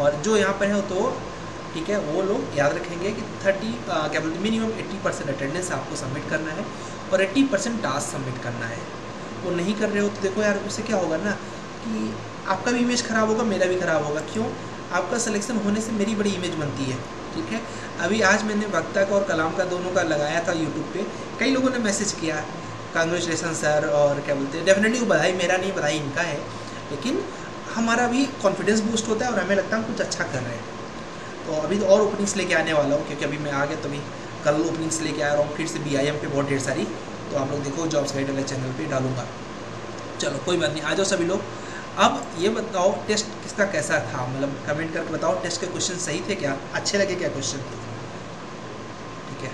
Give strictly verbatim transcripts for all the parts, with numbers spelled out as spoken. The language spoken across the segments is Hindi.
और जो यहाँ पर है तो ठीक है वो लोग याद रखेंगे कि थर्टी क्या बोलते मिनिमम एट्टी परसेंट अटेंडेंस आपको सबमिट करना है और एट्टी परसेंट टास्क सबमिट करना है। वो नहीं कर रहे हो तो देखो यार उससे क्या होगा ना कि आपका भी इमेज ख़राब होगा, मेरा भी ख़राब होगा। क्यों? आपका सिलेक्शन होने से मेरी बड़ी इमेज बनती है। ठीक है, अभी आज मैंने वक्ता का और कलाम का दोनों का लगाया था यूट्यूब पे, कई लोगों ने मैसेज किया कांग्रेचुलेसन सर और क्या बोलते हैं, डेफिनेटली वो बधाई, मेरा नहीं बधाई इनका है, लेकिन हमारा भी कॉन्फिडेंस बूस्ट होता है और हमें लगता है हम कुछ अच्छा कर रहे हैं। तो अभी तो और ओपनिंग्स लेके आने वाला हूँ क्योंकि अभी मैं आ गया तो अभी कल ओपनिंग्स लेके आ रहा हूँ फिर से बी आई एम पे बहुत ढेर सारी, तो आप लोग देखो जॉब्स गाइड वाले चैनल पर डालूंगा। चलो कोई बात नहीं, आ जाओ सभी लोग। अब ये बताओ टेस्ट किसका कैसा था, मतलब कमेंट करके बताओ टेस्ट के क्वेश्चन सही थे क्या, अच्छे लगे क्या क्वेश्चन। ठीक है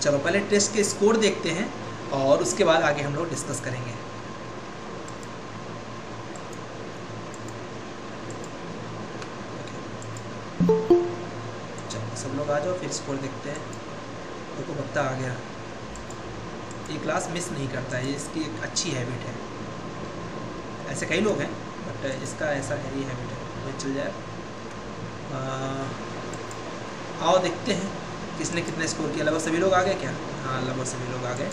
चलो पहले टेस्ट के स्कोर देखते हैं और उसके बाद आगे हम लोग डिस्कस करेंगे। चलो सब लोग आ जाओ फिर स्कोर देखते हैं। देखो तो बत्ता आ गया, ये क्लास मिस नहीं करता है, इसकी एक अच्छी हैबिट है। ऐसे कई लोग हैं बट इसका ऐसा है ही हैबिट है, मैं चल जाए। आओ देखते हैं किसने कितने स्कोर किया। लगभग सभी लोग आ गए क्या? हाँ लगभग सभी लोग आ गए।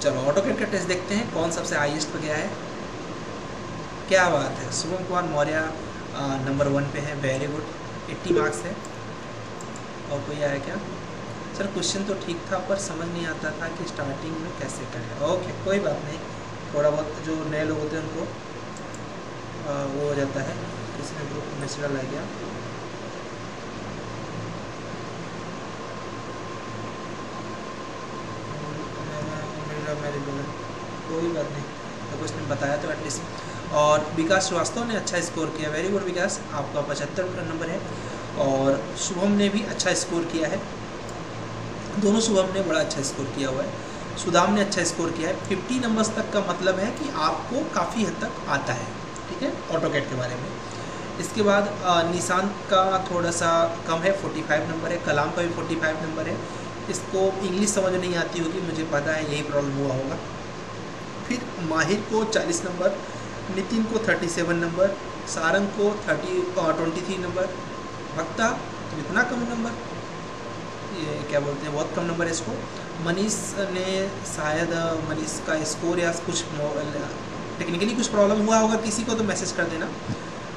चलो ऑटोकैड का टेस्ट देखते हैं कौन सबसे हाईएस्ट पे गया है। क्या बात है, शुभम कुमार मौर्य नंबर वन पे है, वेरी गुड, एट्टी मार्क्स है। और कोई आया क्या? सर क्वेश्चन तो ठीक था पर समझ नहीं आता था कि स्टार्टिंग में कैसे करें। ओके कोई बात नहीं, थोड़ा बहुत जो नए लोग होते हैं उनको आ, वो हो जाता है। किसने ग्रुप मैसेज डाला गया? कोई बात नहीं, तो कुछ ने बताया तो एटलीस्ट। और विकास श्रीवास्तव ने अच्छा स्कोर किया, वेरी गुड विकास, आपका पचहत्तर नंबर है। और शुभम ने भी अच्छा स्कोर किया है, दोनों शुभम ने बड़ा अच्छा स्कोर किया हुआ है। सुदाम ने अच्छा स्कोर किया है। पचास नंबर्स तक का मतलब है कि आपको काफ़ी हद तक आता है, ठीक है, ऑटोकैड के बारे में। इसके बाद निशान का थोड़ा सा कम है, पैंतालीस नंबर है। कलाम का भी पैंतालीस नंबर है, इसको इंग्लिश समझ नहीं आती होगी, मुझे पता है यही प्रॉब्लम हुआ होगा। फिर माहिर को चालीस नंबर, नितिन को सैंतीस नंबर, सारंग को थर्टी ट्वेंटी थ्री नंबर, वक्ता तो इतना कम नंबर, ये क्या बोलते हैं बहुत कम नंबर है इसको। मनीष ने शायद मनीष का स्कोर या कुछ टेक्निकली कुछ प्रॉब्लम हुआ होगा किसी को, तो मैसेज कर देना।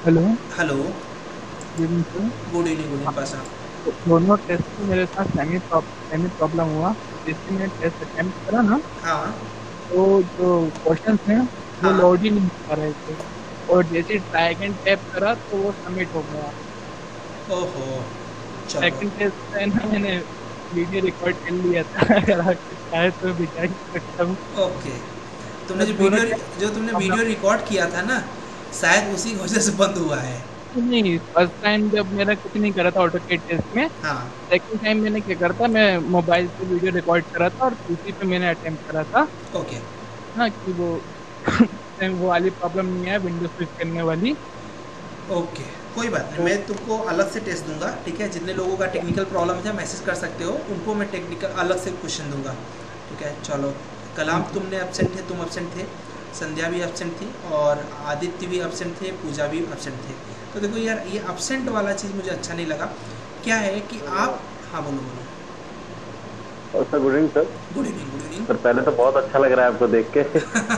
Hello hello good evening, good evening Pasha. दोनों टेस्ट में मेरे साथ सेमी सेमी प्रॉब्लम हुआ, जिससे मैंने टेस्ट अटेम्प्ट करा ना, हाँ, तो जो क्वेश्चंस हैं वो लोड ही नहीं कर रहे थे और जैसे ट्राई एंड टैप करा तो वो सबमिट हो गया। ओहो सेकंड टेस्ट में ना मैंने वीडियो रिकॉर्ड कर लिया था, अगर आपको चाहे तो भी जा सकता हूँ। ओके, तुमने जो वीडियो जो तुमने वीडियो रिकॉर्ड किया था ना, शायद उसी वजह से बंद हुआ है। नहीं, फर्स्ट टाइम जब मेरा कुछ नहीं करा था ऑटोकैड टेस्ट में, हाँ, सेकंड टाइम मैंने क्या करा था, मैं मोबाइल से वीडियो रिकॉर्ड करा था और उसी पे मैंने अटेम्प्ट करा था। ओके, हाँ, कि वो वो वाली प्रॉब्लम नहीं है विंडो स्विच करने वाली। ओके कोई बात नहीं, मैं तुमको अलग से टेस्ट दूंगा, ठीक है। जितने लोगों का टेक्निकल प्रॉब्लम है मैसेज कर सकते हो, उनको मैं टेक्निकल अलग से क्वेश्चन दूंगा, ठीक है। चलो कलाम तुमने एब्सेंट थे, तुम एब्सेंट थे, संध्या भी एब्सेंट थी और आदित्य भी एब्सेंट थे, पूजा भी एब्सेंट थे। तो देखो यार ये एब्सेंट वाला चीज़ मुझे अच्छा नहीं लगा। क्या है कि आप, हाँ बोलो बोलो। और sir good evening sir. Good evening good evening sir, पहले तो बहुत अच्छा लग रहा है आपको देख के,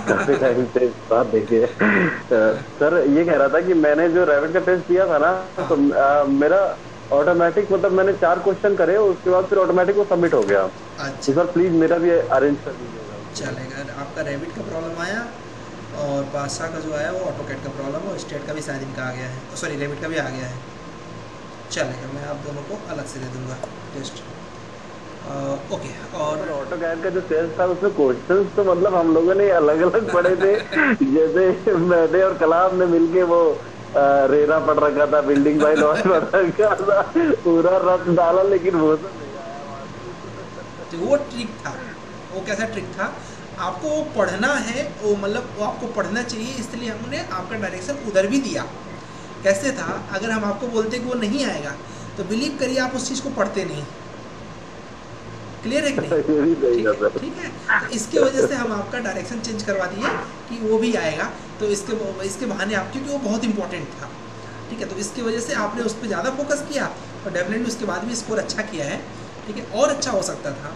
काफी टाइम से बात देखिए सर। ये कह रहा था कि मैंने जो रेविट का टेस्ट दिया था ना, हाँ, तो आ, मेरा ऑटोमेटिक मतलब मैंने चार क्वेश्चन करे, उसके बाद फिर ऑटोमेटिक वो सबमिट हो गया। अच्छा सर प्लीज मेरा भी अरेंज कर दीजिएगा। चलेगा, आपका रेविट का प्रॉब्लम आया और बादशाह का जो आया वो ऑटोकैड का प्रॉब्लम और स्टेट का भी शायद इनका आ गया है, सॉरी रेविट का भी आ गया है। चलेगा, मैं आप दोनों को अलग से दे दूंगा टेस्ट। ओके, okay, और ऑटोकैड का जो टेस्ट था उसमें क्वेश्चंस तो मतलब हम लोगों ने अलग अलग पढ़े थे जैसे मैंने और कलाम ने मिलके वो रेरा पढ़ रखा था, बिल्डिंग बाय लॉज पढ़ रखा था, पूरा रट डाला, लेकिन वो तो नहीं आया। तो वो ट्रिक था, वो कैसा ट्रिक था, आपको पढ़ना है वो मतलब वो आपको पढ़ना चाहिए, इसलिए हमने आपका डायरेक्शन उधर भी दिया। कैसे था, अगर हम आपको बोलते कि वो नहीं आएगा तो बिलीव करिए आप उस चीज़ को पढ़ते नहीं। क्लियर है कि नहीं? ठीक है, ठीक है, इसके वजह से हम आपका डायरेक्शन चेंज करवा दिए कि वो भी आएगा, तो इसके इसके बहाने आप, क्योंकि वो बहुत इंपॉर्टेंट था, ठीक है, तो इसकी वजह से आपने उस पर ज़्यादा फोकस किया और डेफिनेटली उसके बाद भी स्कोर अच्छा किया है, ठीक है, और अच्छा हो सकता था,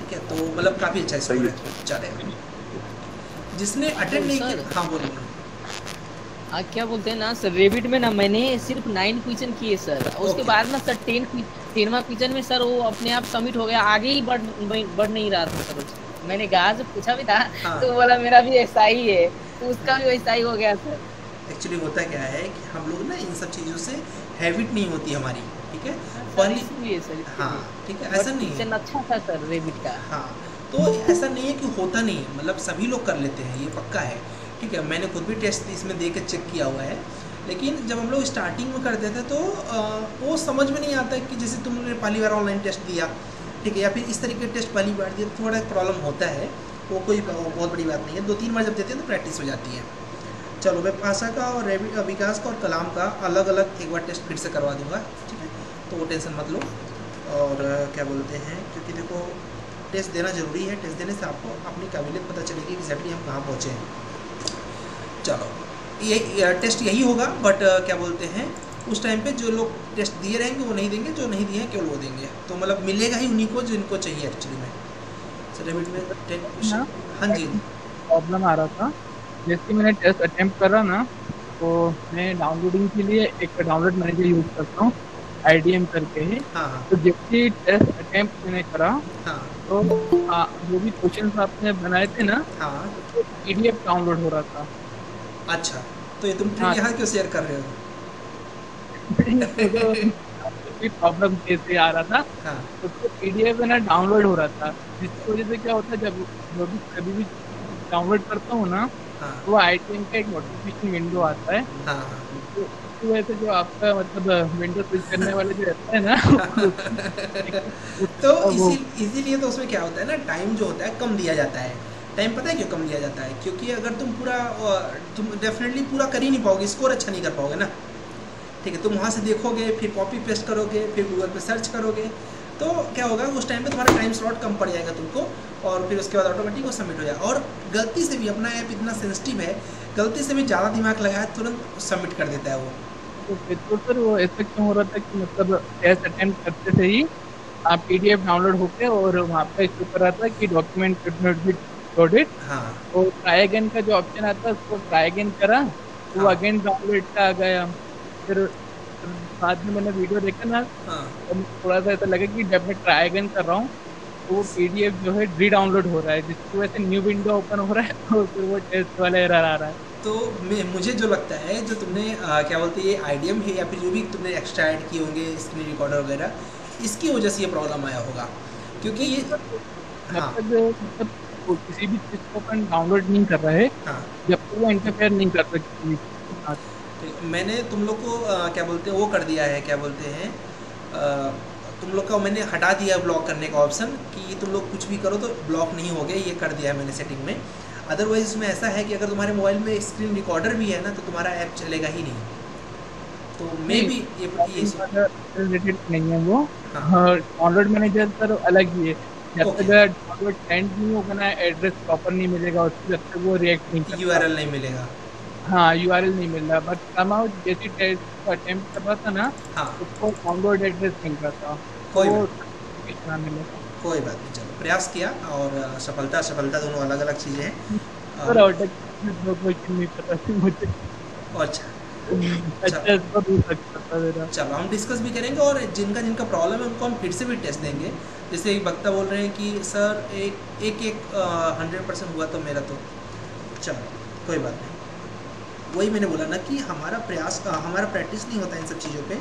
ठीक है, तो मतलब काफ़ी अच्छा स्कोर चले। जिसने अटेंड नहीं किया, हाँ बोलिए आ, क्या बोलते हैं ना सर, रेविट में ना मैंने सिर्फ नाइन क्वेश्चन किए सर, उसके okay. बाद ना सर टेन टेनवा क्वेश्चन में सर वो अपने आप सबमिट हो गया, आगे ही बढ़ बढ़ नहीं रहा था सर। मैंने कहा जब पूछा भी था हाँ. तो बोला मेरा भी ऐसा ही है, तो उसका भी वैसा ही हो गया सर। एक्चुअली होता क्या है कि हम लोग ना इन सब चीज़ों से हैबिट नहीं होती हमारी, ठीक है, सर, हाँ ठीक है, ऐसा नहीं है। अच्छा था सर रेविट का, हाँ, तो ऐसा नहीं है कि होता नहीं, मतलब सभी लोग कर लेते हैं, ये पक्का है, ठीक है, मैंने खुद भी टेस्ट इसमें दे के चेक किया हुआ है। लेकिन जब हम लोग स्टार्टिंग में करते थे तो आ, वो समझ में नहीं आता कि जैसे तुमने पहली बार ऑनलाइन टेस्ट दिया, ठीक है, या फिर इस तरीके का टेस्ट पहली बार दिया, थोड़ा प्रॉब्लम होता है, वो कोई बहुत बड़ी बात नहीं है, दो तीन बार जब देते हैं तो प्रैक्टिस हो जाती है। चलो मैं पाशा का और रेविट विकास का और कलाम का अलग अलग एक बार टेस्ट फिर से करवा दूँगा, ठीक है, तो वो टेंशन मत लो। और क्या बोलते हैं, क्योंकि देखो टेस्ट देना ज़रूरी है, टेस्ट देने से आपको अपनी काबिलियत पता चलेगी कि एग्जैक्टली हम कहाँ पहुँचे हैं। चलो ये टेस्ट यही होगा, बट क्या बोलते हैं उस टाइम पे जो लोग टेस्ट दिए रहेंगे वो नहीं देंगे, जो नहीं दिए हैं केवल वो देंगे, तो मतलब मिलेगा ही उन्हीं को जिनको चाहिए एक्चुअली में। सर रेविट में टेस्ट, हाँ जी, प्रॉब्लम आ रहा था, जैसे मैंने टेस्ट अटेम्प्ट करा ना, तो मैं डाउनलोडिंग के लिए एक डाउनलोड मैनेजर यूज करता हूँ आई डी एम करके ही, हाँ, तो जबकि टेस्ट अटेम्प्ट मैंने करा, हाँ, तो आ, जो भी क्वेश्चन आपने बनाए थे ना, हाँ, तो पी डी एफ डाउनलोड हो रहा था। अच्छा, तो ये तुम ट्रिक यहाँ क्यों शेयर कर रहे हो? प्रॉब्लम कैसे आ रहा था, हाँ, उसको पीडीएफ में ना डाउनलोड हो रहा था, जिसकी वजह से क्या होता है जब जो भी कभी भी डाउनलोड करता हूँ ना, हाँ, तो आईटीएम का एक नोटिफिकेशन विंडो आता है, हाँ, तो उसकी वजह से जो आपका मतलब विंडो स्विच करने वाले जो रहता है ना, तो इसीलिए तो उसमें क्या होता है ना, टाइम जो होता है कम दिया जाता है। टाइम पता है क्यों कम लिया जाता है? क्योंकि अगर तुम पूरा तुम डेफिनेटली पूरा कर ही नहीं पाओगे, स्कोर अच्छा नहीं कर पाओगे ना, ठीक है, तुम वहाँ से देखोगे, फिर कॉपी पेस्ट करोगे, फिर गूगल पे सर्च करोगे, तो क्या होगा उस टाइम पे तुम्हारा टाइम स्लॉट कम पड़ जाएगा तुमको, और फिर उसके बाद ऑटोमेटिक वो सबमिट हो जाएगा। और गलती से भी अपना ऐप इतना सेंसिटिव है, गलती से भी ज़्यादा दिमाग लगाया तुरंत सबमिट कर देता है वो। तो सर वो ऐसा क्यों हो रहा था कि मतलब टेस्ट अटेम्प्ट करते थे ही आप पी डी एफ डाउनलोड होकर और वहाँ पर इसके ऊपर आता है कि डॉक्यूमेंट ऑडिट, हाँ, और ट्राई अगेन का जो ऑप्शन आता है उसको ट्राई अगेन करा, वो हाँ, अगेन डाउनलोड का आ गया। फिर बाद में मैंने वीडियो देखा ना, हाँ, तो थोड़ा सा ऐसा लगा कि जब मैं ट्राई अगेन कर रहा हूँ तो वो पीडीएफ जो है री डाउनलोड हो रहा है, जिसकी वजह से न्यू विंडो ओपन हो रहा है और फिर वो टेस्ट वाला एरर आ रहा है। तो मुझे जो लगता है जो तुमने आ, क्या बोलते हैं ये आईडीएम है या फिर जो भी तुमने एक्स्ट्रा ऐड किए होंगे स्क्रीन रिकॉर्डर वगैरह, इसकी वजह से ये प्रॉब्लम आया होगा, क्योंकि ये मतलब किसी भी चीज को अपन डाउनलोड नहीं कर रहे, हाँ, जब तक वो इंटरफेयर नहीं कर सकती। मैंने तुम लोग को आ, क्या बोलते हैं वो कर दिया है, क्या बोलते हैं आ, तुम लोग का मैंने हटा दिया ब्लॉक करने का ऑप्शन कि तुम लोग कुछ भी करो तो ब्लॉक नहीं होगे, ये कर दिया है मैंने सेटिंग में। अदरवाइज उसमें ऐसा है कि अगर तुम्हारे मोबाइल में स्क्रीन रिकॉर्डर भी है ना तो तुम्हारा ऐप चलेगा ही नहीं, तो मे भी ये रिलेटेड नहीं है वो, हाँ, डाउनलोड मैनेजर पर अलग ही है, जब तक डाउनलोड सेंड नहीं होगा ना एड्रेस प्रॉपर नहीं मिलेगा उसको, जब तक वो रिएक्ट नहीं करता, यूआरएल नहीं मिलेगा, हाँ यूआरएल नहीं मिल रहा, बट समाउ जैसे टेस्ट का अटेम्प्ट कर रहा था ना, हाँ, उसको डाउनलोड एड्रेस मिल रहा था, कोई कितना मिलेगा, कोई बात नहीं, चलो प्रयास किया। और सफलता सफलता दोनों अलग अलग चीज़ें हैं, और अच्छा अच्छा, चलो हम डिस्कस भी करेंगे और जिनका जिनका प्रॉब्लम है उनको हम फिर से भी टेस्ट देंगे। जैसे एक वक्ता बोल रहे हैं कि सर एक एक एक हंड्रेड परसेंट हुआ तो मेरा, तो चलो कोई बात नहीं, वही मैंने बोला ना कि हमारा प्रयास आ, हमारा प्रैक्टिस नहीं होता इन सब चीज़ों पे,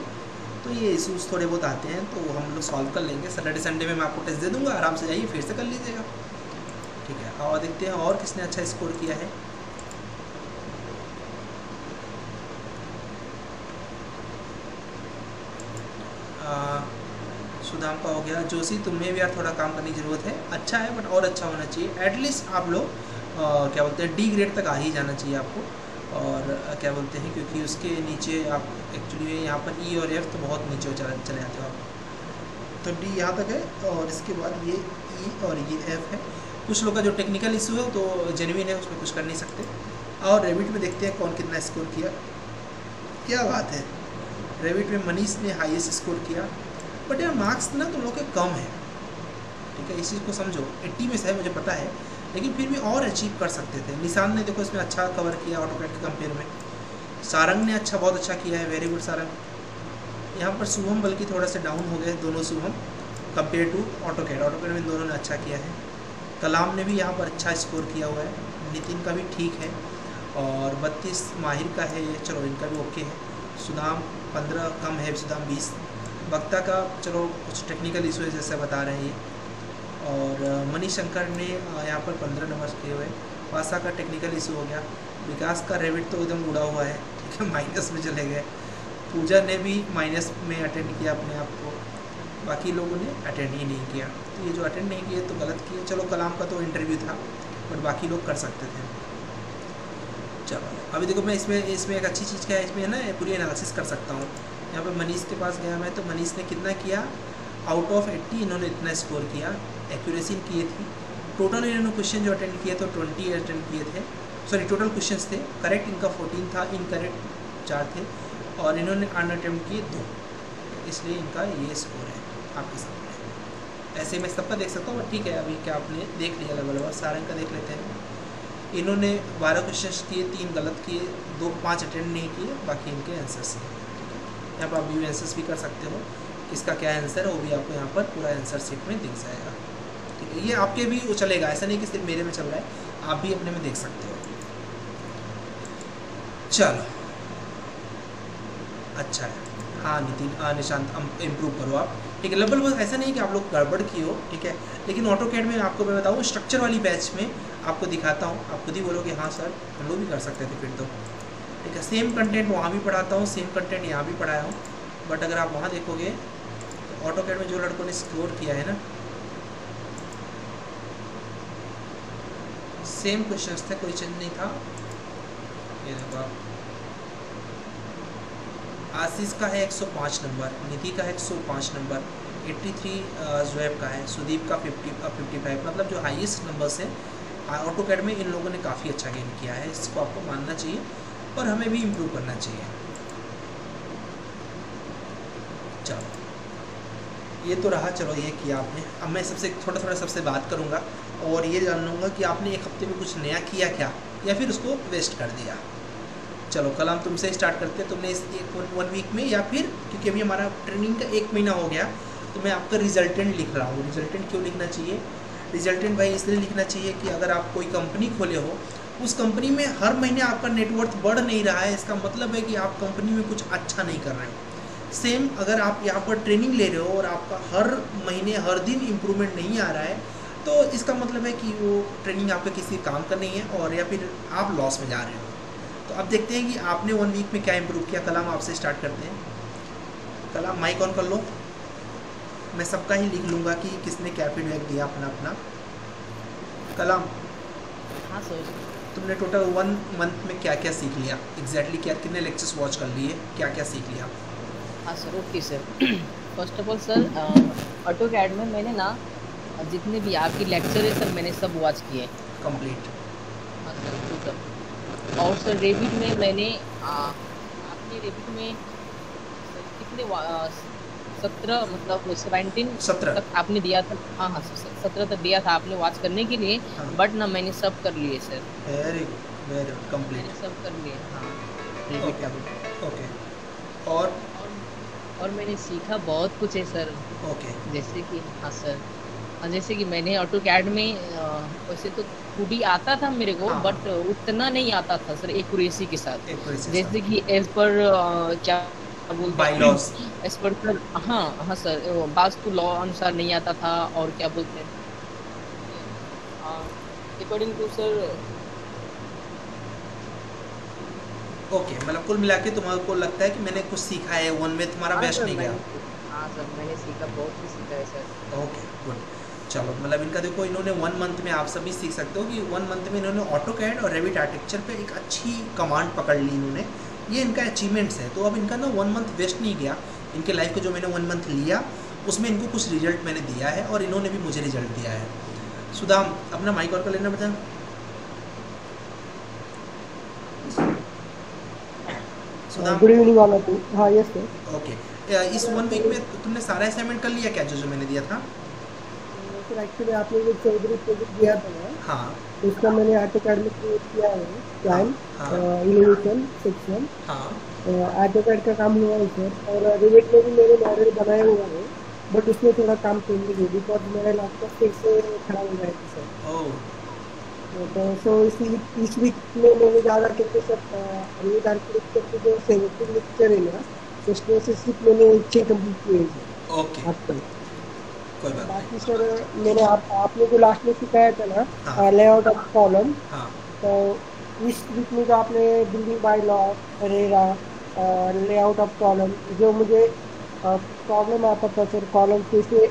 तो ये इशूज़ थोड़े बहुत आते हैं, तो हम लोग सॉल्व कर लेंगे। सैटरडे संडे में मैं आपको टेस्ट दे दूँगा, आराम से जाइए फिर से कर लीजिएगा, ठीक है। और देखते हैं और किसने अच्छा स्कोर किया है। सुदाम का हो गया, जोशी तुम्हें भी यार थोड़ा काम करने की ज़रूरत है, अच्छा है बट और अच्छा होना चाहिए, एटलीस्ट आप लोग क्या बोलते हैं डी ग्रेड तक आ ही जाना चाहिए आपको। और क्या बोलते हैं क्योंकि उसके नीचे आप एक्चुअली यहाँ पर ई और एफ तो बहुत नीचे चले चले जाते हो आप, तो डी यहाँ तक है और इसके बाद ये ई और ये एफ है। कुछ लोग का जो टेक्निकल इशू है तो जेन्युइन है, उसमें कुछ कर नहीं सकते, और रेविट में देखते हैं कौन कितना स्कोर किया। क्या बात है, रेविट में मनीष ने हाईएस्ट स्कोर किया, बट यार मार्क्स ना तुम लोग के कम है, ठीक है, इस चीज़ को समझो। एट्टी में से है मुझे पता है, लेकिन फिर भी और अचीव कर सकते थे। निशान ने देखो इसमें अच्छा कवर किया ऑटोकैड के कंपेयर में। सारंग ने अच्छा बहुत अच्छा किया है, वेरी गुड सारंग। यहाँ पर शुभम बल्कि थोड़ा सा डाउन हो गए दोनों Shubham compare to AutoCAD. AutoCAD में दोनों ने अच्छा किया है। कलाम ने भी यहाँ पर अच्छा स्कोर किया हुआ है, नितिन का भी ठीक है, और बत्तीस माहिर का है, चलो इनका भी ओके है। सुदाम पंद्रह कम है, सुदाम बीस। वक्ता का चलो कुछ टेक्निकल इशू है जैसे बता रहे हैं ये, और मनीष शंकर ने यहाँ पर पंद्रह नंबर किए हुए। पाशा का टेक्निकल इशू हो गया। विकास का रेविट तो एकदम उड़ा हुआ है, ठीक है, माइनस में चले गए। पूजा ने भी माइनस में अटेंड किया अपने आप को, बाकी लोगों ने अटेंड ही नहीं किया। तो ये जो अटेंड नहीं किए तो गलत किए। चलो कलाम का तो इंटरव्यू था, बट बाकी लोग कर सकते थे। चलो अभी देखो मैं इसमें इसमें एक अच्छी चीज़ क्या है, इसमें है ना पूरी एनालिसिस कर सकता हूँ। यहाँ पे मनीष के पास गया मैं, तो मनीष ने कितना किया आउट ऑफ एट्टी, इन्होंने इतना स्कोर किया। एक्यूरेसी किए थी, टोटल इन्होंने क्वेश्चन जो अटेंड किए तो ट्वेंटी अटेंड किए थे, सॉरी टोटल क्वेश्चन थे। करेक्ट इनका फोर्टीन था, इनकरेक्ट चार थे, और इन्होंने अन अटेम्प्ट किए दो, इसलिए इनका ये स्कोर है आपके सामने। ऐसे मैं सबका देख सकता हूँ, बट ठीक है अभी क्या आपने देख लिया लेवल वन। सारंग का देख लेते हैं, इन्होंने बारह क्वेश्चंस किए, तीन गलत किए, दो पाँच अटेंड नहीं किए, बाकी इनके आंसर्स हैं। यहाँ पर आप व्यू आंसर्स भी कर सकते हो, किसका क्या आंसर है वो भी आपको यहाँ पर पूरा आंसर सीट में दिख जाएगा, ठीक है। ये आपके भी चलेगा, ऐसा नहीं कि सिर्फ मेरे में चल रहा है, आप भी अपने में देख सकते हो। चलो अच्छा है, हाँ नितिन निशांत इम्प्रूव करो आप, ठीक है। लेवल वन ऐसा नहीं कि आप लोग गड़बड़ की हो, ठीक है, लेकिन ऑटोकैड में आपको मैं बताऊँ स्ट्रक्चर वाली बैच में आपको दिखाता हूँ, आप खुद ही बोलोगे हाँ सर हम लोग भी कर सकते थे फिर तो, ठीक है। सेम कंटेंट वहाँ भी पढ़ाता हूँ, सेम कंटेंट यहाँ भी पढ़ाया हूँ, बट अगर आप वहाँ देखोगे तो ऑटोकैड में जो लड़कों ने स्कोर किया है ना, सेम क्वेश्चन थे, कोई चेंज नहीं था। ये देखो आप, आशीष का है एक सौ पाँच नंबर, निधि का है एक सौ पाँच नंबर, तिरासी जोएब का है, सुदीप का पचास पचपन, मतलब जो हाईएस्ट नंबर्स हैं ऑटोकैड में इन लोगों ने काफ़ी अच्छा गेम किया है। इसको आपको मानना चाहिए और हमें भी इम्प्रूव करना चाहिए। चलो ये तो रहा, चलो ये किया आपने। अब मैं सबसे थोड़ा थोड़ा सबसे बात करूँगा और ये जान लूँगा कि आपने एक हफ्ते में कुछ नया किया क्या या फिर उसको वेस्ट कर दिया। चलो कल हम तुमसे स्टार्ट करते हैं, तुमने इस एक वन, वन वीक में या फिर क्योंकि अभी हमारा ट्रेनिंग का एक महीना हो गया तो मैं आपका रिजल्टेंट लिख रहा हूँ। रिजल्टेंट क्यों लिखना चाहिए? रिजल्टेंट भाई इसलिए लिखना चाहिए कि अगर आप कोई कंपनी खोले हो, उस कंपनी में हर महीने आपका नेटवर्थ बढ़ नहीं रहा है, इसका मतलब है कि आप कंपनी में कुछ अच्छा नहीं कर रहे हो। सेम अगर आप यहाँ पर ट्रेनिंग ले रहे हो और आपका हर महीने हर दिन इम्प्रूवमेंट नहीं आ रहा है, तो इसका मतलब है कि वो ट्रेनिंग आपका किसी काम का नहीं है और या फिर आप लॉस में जा रहे हो। तो अब देखते हैं कि आपने वन वीक में क्या इम्प्रूव किया। कलाम आपसे स्टार्ट करते हैं। कलाम माइक ऑन कर लो, मैं सबका ही लिख लूँगा कि किसने क्या फीडबैक दिया अपना अपना। कलाम, हाँ सर, तुमने टोटल वन मंथ में क्या क्या सीख लिया एग्जैक्टली, क्या कितने लेक्चर्स वॉच कर लिए, क्या क्या सीख लिया? हाँ sir, okay sir. First of all sir, AutoCAD में मैंने ना जितने भी आपकी लेक्चर है सर मैंने सब वॉच किए कंप्लीट। हाँ सर टोटल। और सर रेविट में मैंने आ, आपने रेविट में कितने सत्रह मतलब सेवेंटीन सत्रह तक आपने दिया था? हाँ हाँ सर, सत्रह तक दिया था आपने वॉच करने के लिए, हाँ। बट ना मैंने सब कर लिए सर, वेरी वेरी कंप्लीट सब कर लिए, हाँ रेविट का भी ओके। और और मैंने सीखा बहुत कुछ है सर, ओके। जैसे कि हाँ सर, जैसे कि मैंने ऑटोकैड में वैसे तो खुदी आता था मेरे को, हाँ। बट उतना नहीं आता था सर एक्यूरेसी के साथ, जैसे कि एज पर क्या बोलते हैं एज पर सर, हाँ हाँ सर वास्तु लॉ अनुसार नहीं आता था, और क्या बोलते हैं अकॉर्डिंग टू सर, ओके। मतलब कुल मिला के तुम्हारे को लगता है कि मैंने कुछ सीखा है वन में, तुम्हारा बेस्ट नहीं गया? हाँ सर मैंने सीखा, बहुत कुछ सीखा है सर, ओके गुड। चलो मतलब इनका देखो इन्होंने वन मंथ में, आप सभी सीख सकते हो कि वन मंथ में इन्होंने ऑटोकैड और रेविट आर्किटेक्चर पे एक अच्छी कमांड पकड़ ली इन्होंने, ये इनका अचीवमेंट्स है। तो अब इनका ना वन मंथ वेस्ट नहीं गया, इनके लाइफ को जो मैंने वन मंथ लिया उसमें इनको कुछ रिजल्ट मैंने दिया है और इन्होंने भी मुझे रिजल्ट दिया है। सुदाम अपना माइक और कर लेना बता। Sudam, good evening all of you. हाँ यस सर। ओके, इस वन वीक में तुमने सारा असाइनमेंट कर लिया क्या जो जो मैंने दिया था? सर एक्चुअली आपने जो चौधरी प्रोजेक्ट दिया था, हाँ, उसका मैंने ऑटोकैड में क्रिएट किया है प्लान, एलिवेशन सेक्शन, हाँ, ऑटोकैड का काम हुआ है सर। और रिवेट में भी मैंने मॉडल बनाया हुआ है, बट उसमें थोड़ा काम पेंडिंग है बिकॉज मेरा लैपटॉप फिर से खराब हो गया है सर। तो सो इसी इस वीक में मैंने ज़्यादा करके सब रेट आर्किटेक्चर के जो सेलेक्टेड लेक्चर है ना, उसमें से सिर्फ मैंने छः कम्प्लीट किए हैं। ओके, कोई बात। बाकी सर मैंने आप आपने जो लास्ट में सिखाया था ना लेआउट ऑफ कॉलम, तो इस वीक में जो आपने building by law, RERA, layout of column जो मुझे प्रॉब्लम आता था सर, कॉलम कैसे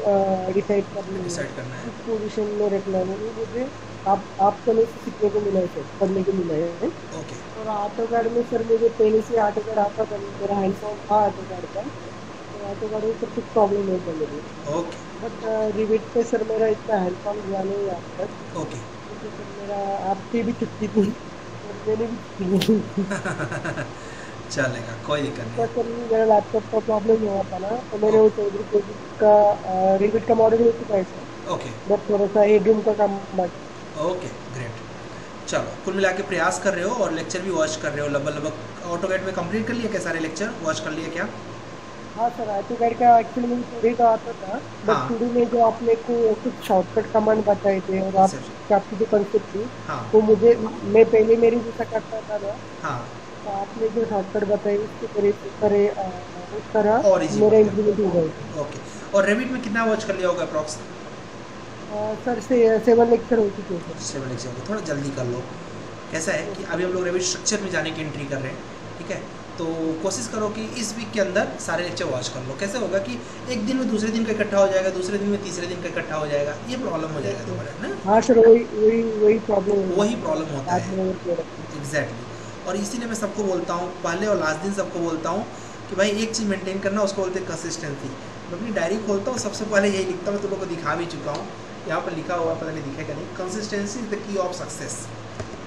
डिसाइड करना है, पोजिशन में रखना है, मुझे आप आप समय से सीखने को मिला है सर, पढ़ने को मिला है। ओके। और ऑटोकैड में सर मुझे पहले से ऑटोकैड आता था, मेरा हैंड्स ऑन था ऑटोकैड का, तो ऑटोकैड में सब कुछ प्रॉब्लम नहीं था मेरे। ओके। बट रिवेट पे सर मेरा इतना हैंड्स ऑन हुआ नहीं है अब तक। ओके। तो सर मेरा आपकी भी छुट्टी थी और मेरी भी छुट्टी थी। चलेगा, कोई दिक्कत नहीं। सर मेरा लैपटॉप का प्रॉब्लम हुआ था ना, तो मैंने वो चौधरी प्रोजेक्ट का रिवेट का मॉडल हो चुका है सर। ओके। बट थोड़ा सा एडियम का काम बाकी। ओके ग्रेट, चलो कुल मिला के प्रयास कर रहे हो और लेक्चर भी वॉच कर रहे हो लगभग लगभग। ऑटोकैड में कंप्लीट कर लिया क्या सारे लेक्चर, वॉच कर लिए क्या? हाँ सर, ऑटोकैड का एक्चुअली मुझे टूडे का आता था, बट टूडे में जो आपने को कुछ शॉर्टकट कमांड बताए थे और आपकी आपकी जो कंसेप्ट थी, वो मुझे मैं पहले मेरी जैसा करता था ना, हाँ, तो आपने जो शॉर्टकट बताए उस तरह मेरा इम्प्लीमेंट हो गया। ओके, और रेविट में कितना वॉच कर लिया होगा अप्रॉक्स? सर से सेवन लेक्चर हो चुके हैं। सेवन लेक्चर हो, थोड़ा जल्दी कर लो। कैसा है कि अभी हम लोग रेविट स्ट्रक्चर में जाने की एंट्री कर रहे हैं, ठीक है? तो कोशिश करो कि इस वीक के अंदर सारे लेक्चर वॉच कर लो। कैसे होगा कि एक दिन में दूसरे दिन का इकट्ठा हो जाएगा, दूसरे दिन में तीसरे दिन का इकट्ठा हो जाएगा, ये प्रॉब्लम हो जाएगा तुम्हारा ना। हाँ सर, वही वही वही प्रॉब्लम वही प्रॉब्लम होता है एग्जैक्टली। और इसीलिए मैं सबको बोलता हूँ, पहले और लास्ट दिन सबको बोलता हूँ कि भाई एक चीज़ मेंटेन करना, उसको बोलते हैं कंसिस्टेंसी। मैं अपनी डायरी खोलता हूँ, सबसे पहले यही लिखता हूँ, तुम लोग को दिखा भी चुका हूँ, यहाँ पर लिखा हुआ पता नहीं दिखेगा नहीं, consistency is the key of success,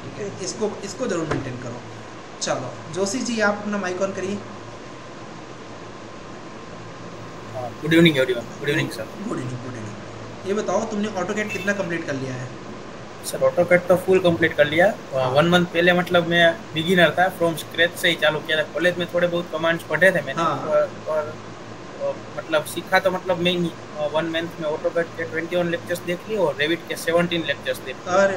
ठीक है? इसको इसको जरूर मेंटेन करो। चलो जोशी जी, आप अपना माइक ऑन करिए। Good evening everyone. Good evening sir. Good evening. Good evening. ये बताओ तुमने ऑटोकैड कितना कंप्लीट कर लिया है? सर ऑटोकैड तो फुल कंप्लीट कर लिया वन मंथ पहले, मतलब मैं बिगिनर था, फ्रॉम स्क्रैच से ही चालू किया था। कॉलेज में थोड़े बहुत कमांड्स पढ़े थे मैंने, और, और मतलब सीखा तो मतलब मैं ही वन मंथ में ऑटोकैड के इक्कीस लेक्चर्स देख लिए और रेविट के सत्रह लेक्चर्स देख। अरे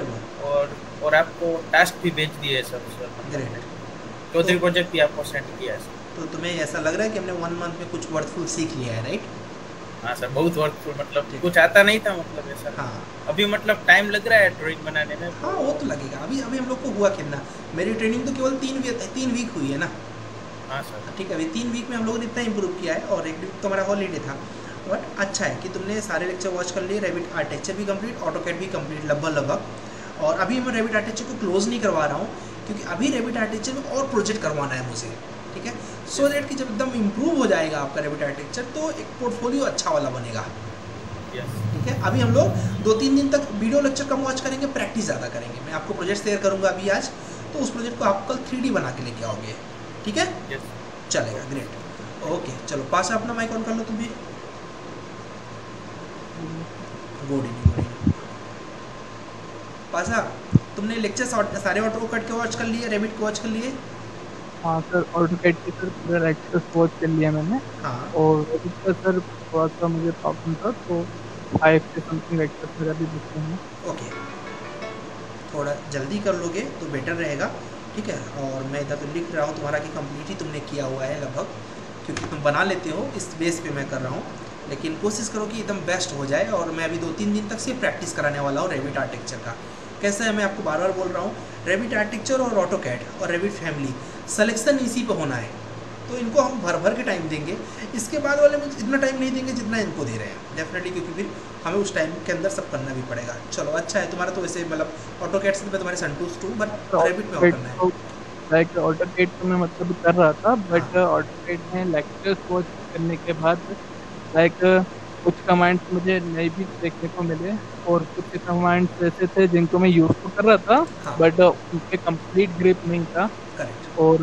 और और आपको टास्क भी भेज दिए सब सर। ग्रेट। चौधरी प्रोजेक्ट भी आपको सेंड किया है सर। तो तुम्हें ऐसा लग रहा है कि हमने वन मंथ में कुछ वर्थफुल सीख लिया है, राइट? हाँ सर, बहुत वर्थफुल, मतलब कुछ आता नहीं था मतलब ऐसा। हाँ, अभी मतलब टाइम लग रहा है ड्राइंग बनाने में। हाँ वो तो लगेगा, अभी अभी हम लोग को हुआ कितना, मेरी ट्रेनिंग तो केवल तीन तीन वीक हुई है ना। हाँ सर, ठीक है। अभी तीन वीक में हम लोगों ने इतना इम्प्रूव किया है, और एक वीक तो हमारा हॉलीडे था। बट अच्छा है कि तुमने सारे लेक्चर वॉच कर लिए, रेविट आर्किटेक्चर भी कंप्लीट, ऑटोकैड भी कंप्लीट लगभग लगभग। और अभी मैं रेविट आर्किटेक्चर को क्लोज नहीं करवा रहा हूँ, क्योंकि अभी रेविट आर्किटेक्चर में और प्रोजेक्ट करवाना है मुझे, ठीक है? सो दैट कि जब एकदम इम्प्रूव हो जाएगा आपका रेविट आर्किटेक्चर, तो एक पोर्टफोलियो अच्छा वाला बनेगा। यस, ठीक है। अभी हम लोग दो तीन दिन तक वीडियो लेक्चर कम वॉच करेंगे, प्रैक्टिस ज़्यादा करेंगे। मैं आपको प्रोजेक्ट शेयर करूँगा अभी आज, तो उस प्रोजेक्ट को आप कल थ्री डी बना के लेके आओगे, ठीक है? yes. चलेगा, ग्रेट। ओके चलो, पाशा अपना माइक ऑन कर लो। तुम्हें गुड इवनिंग पाशा। तुमने लेक्चर सारे ऑटोकैड के वॉच कर लिए, रेविट को वॉच कर लिए? हाँ सर, ऑटोकैड के सर पूरे लेक्चर्स वॉच कर लिए मैंने। हाँ, और रेविट का सर थोड़ा सा मुझे प्रॉब्लम था, तो फाइव के समथिंग लेक्चर्स मेरा भी देखते हैं। ओके, थोड़ा जल्दी कर लोगे तो बेटर रहेगा, ठीक है? और मैं इधर तो लिख रहा हूँ तुम्हारा कि कंप्लीट ही तुमने किया हुआ है लगभग, क्योंकि तुम बना लेते हो, इस बेस पे मैं कर रहा हूँ। लेकिन कोशिश करो कि एकदम बेस्ट हो जाए। और मैं अभी दो तीन दिन तक से प्रैक्टिस कराने वाला हूँ रेविट आर्किटेक्चर का। कैसा है, मैं आपको बार बार बोल रहा हूँ, रेविट आर्किटेक्चर और ऑटोकैड और रेविट फैमिली सलेक्शन इसी पर होना है, तो इनको हम भर भर के टाइम देंगे। इसके बाद वाले मुझे इतना टाइम नहीं देंगे जितना इनको दे रहे हैं डेफिनेटली, क्योंकि फिर हमें उस टाइम के अंदर सब करना भी पड़ेगा। चलो अच्छा है, तुम्हारा तो वैसे मतलब ऑटोकैड से तुम्हारे संतुष्ट हूँ, बट रेविट में और करना है। लाइक ऑटोकैड तो मैं मतलब कर रहा था, बट ऑटोकैड में लेक्चर्स वॉच करने के बाद लाइक कुछ कमांड्स मुझे नए भी देखने को मिले, और कुछ कमांड्स ऐसे थे जिनको मैं यूज तो कर रहा था, बट उनके कम्प्लीट ग्रिप नहीं था। और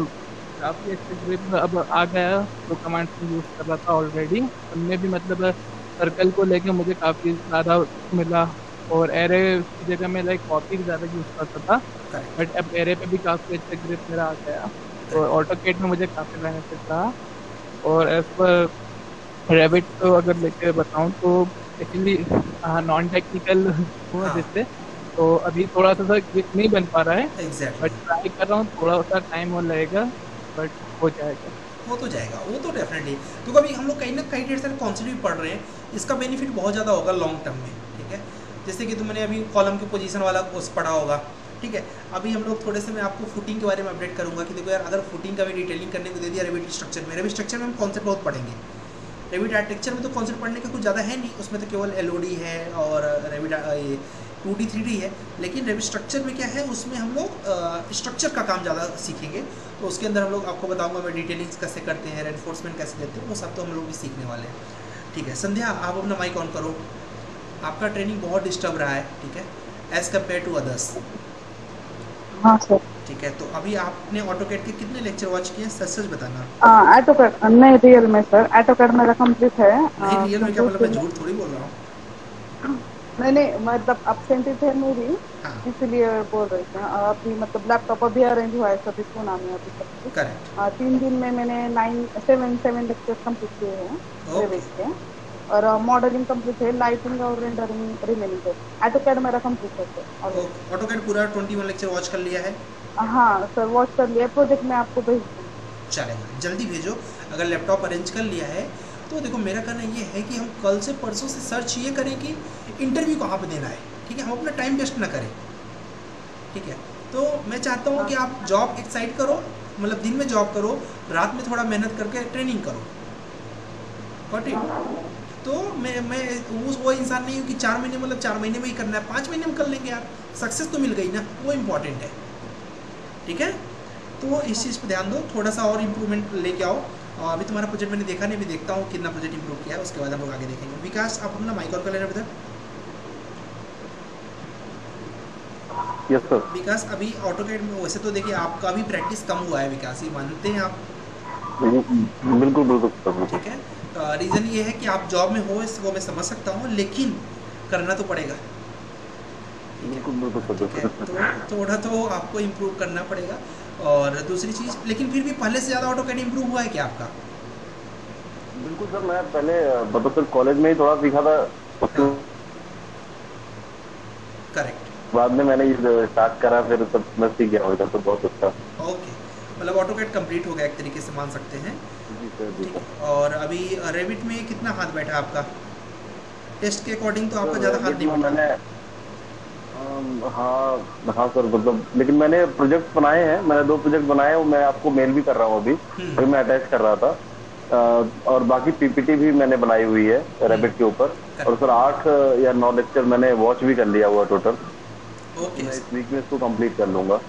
काफ़ी अच्छे से अब आ गया तो कमांड से यूज़ कर रहा था ऑलरेडी। उनमें भी मतलब सर्कल को लेके मुझे काफ़ी ज़्यादा मिला और एरे की जगह में लाइक कॉपी ज़्यादा यूज़ करता था right. बट अब एरे पे भी काफ़ी अच्छा ग्रिप मेरा आ गया और ऑटोकैड में मुझे काफ़ी बेनिफिट रहा। और एज पर रेविट तो अगर लेकर बताऊं तो एक्चुअली नॉन टेक्निकल हुआ जिससे तो अभी थोड़ा सा ग्रिप नहीं बन पा रहा है exactly. बट ट्राई कर रहा हूँ, थोड़ा सा टाइम और लगेगा बट हो जाएगा, हो तो जाएगा, वो तो डेफिनेटली। तो कभी हम लोग कहीं ना कहीं ढेर सारे कॉन्सेप्ट भी पढ़ रहे हैं, इसका बेनिफिट बहुत ज़्यादा होगा लॉन्ग टर्म में, ठीक है। जैसे कि तुमने अभी कॉलम की पोजीशन वाला कोर्स पढ़ा होगा, ठीक है। अभी हम लोग थोड़े से मैं आपको फुटिंग के बारे में अपडेट करूंगा कि देखो यार अगर फुटिंग का भी डिटेलिंग करने को दे दिया रेविट स्ट्रक्चर में, रेविट स्ट्रक्चर में हम कॉन्सेप्ट बहुत पढ़ेंगे। रेविट आर्किटेक्चर में तो कॉन्सेप्ट पढ़ने का कुछ ज़्यादा है नहीं, उसमें तो केवल एल ओ डी है और रेविट ये टू डी थ्री डी है। लेकिन रेविट स्ट्रक्चर में क्या है, उसमें हम लोग स्ट्रक्चर का काम ज़्यादा सीखेंगे। तो उसके अंदर हम लोग आपको बताऊँगा मैं डिटेलिंग्स कैसे करते हैं, एनफोर्समेंट कैसे लेते हैं, वो सब तो हम लोग भी सीखने वाले हैं, ठीक है। संध्या आप अपना माइक ऑन करो, आपका ट्रेनिंग बहुत डिस्टर्ब रहा है, ठीक है, एज कम्पेयर टू अदर्स, हाँ सर, ठीक है। तो अभी आपने ऑटोकैड के कितने लेक्चर वॉच किए, सच सच बताना। आ, ऑटोकैड नहीं, रियल में सर, ऑटोकैड मेरा कंप्लीट है। नहीं रियल में क्या मतलब, मैं झूठ थोड़ी बोल रहा हूँ। नहीं नहीं मतलब अब्सेंटी थे मेरी, इसलिए बोल रहे थे। अभी मतलब लैपटॉप अभी अरेंज हुआ है सर, इसको नाम है अभी सब करेक्ट। तीन दिन में मैंने nine seven seven lecture complete किए हैं और मॉडलिंग कंप्लीट है, लाइटिंग और रेंडरिंग रिमेनिंग है। ऑटोकैड मेरा कंप्लीट है सर, ऑटोकैड पूरा इक्कीस लेक्चर वॉच कर लिया है। हाँ सर वॉच कर लिया, प्रोजेक्ट में आपको भेज दूँगा। चलेगा, जल्दी भेजो अगर लैपटॉप अरेंज कर लिया है तो। देखो मेरा कहना ये है कि हम कल से परसों से सर्च ये करें कि इंटरव्यू कहाँ पर देना है, ठीक है। हम अपना टाइम वेस्ट ना करें, ठीक है। तो मैं चाहता हूँ कि आप जॉब एक्साइट करो, मतलब दिन में जॉब करो, रात में थोड़ा मेहनत करके ट्रेनिंग करो, गॉट इट। तो मैं मैं वो इंसान नहीं हूँ कि चार महीने मतलब चार महीने में ही करना है, पाँच महीने में कर लेंगे यार, सक्सेस तो मिल गई ना, वो इम्पॉर्टेंट है, ठीक है। तो इस चीज़ पे ध्यान दो, थोड़ा सा और इम्प्रूवमेंट लेके आओ। अभी तुम्हारा प्रोजेक्ट मैंने देखा नहीं, अभी देखता हूँ कितना प्रोजेक्ट इम्प्रूव किया है, उसके बाद हम लोग आगे देखेंगे। विकास आप अपना माइक ऑन कर लेना इधर। Yes sir. विकास अभी ऑटोकैड में वैसे तो देखिए आपका भी प्रैक्टिस कम हुआ है, विकास ये मानते हैं आप? बिल्कुल बिल्कुल, ठीक है। रीज़न ये है कि आप जॉब में हो, इसको मैं समझ सकता हूँ, लेकिन करना तो पड़ेगा, ठीक है। तो थोड़ा तो आपको इम्प्रूव करना पड़ेगा। और दूसरी चीज़, लेकिन फिर भी पहले से ज़्यादा ऑटोकैड इम्प्रूव हुआ है क्या आपका? बिल्कुल सर, मैं पहले बतौर कॉलेज में ही थोड़ा सीखा था, करेक्ट, बाद में मैंने स्टार्ट करा, फिर सब मैं सीख गया होगा, तो बहुत अच्छा। ओके, मतलब ऑटोकैड कंप्लीट हो गया एक तरीके से मान सकते हैं, ठीक है। और अभी रेविट में कितना हाथ बैठा आपका टेस्ट के अकॉर्डिंग? तो आपका ज़्यादा हाथ नहीं बैठा। हाँ हाँ सर, मतलब लेकिन मैंने प्रोजेक्ट बनाए हैं, मैंने दो प्रोजेक्ट बनाए हैं, मैं आपको मेल भी कर रहा हूँ अभी, अभी मैं अटैच कर रहा था। और बाकी पीपीटी भी मैंने बनाई हुई है रेविट के ऊपर। और सर आठ या नौ लेक्चर मैंने वॉच भी कर लिया हुआ टोटल, इस वीक में इसको कम्प्लीट कर लूँगा।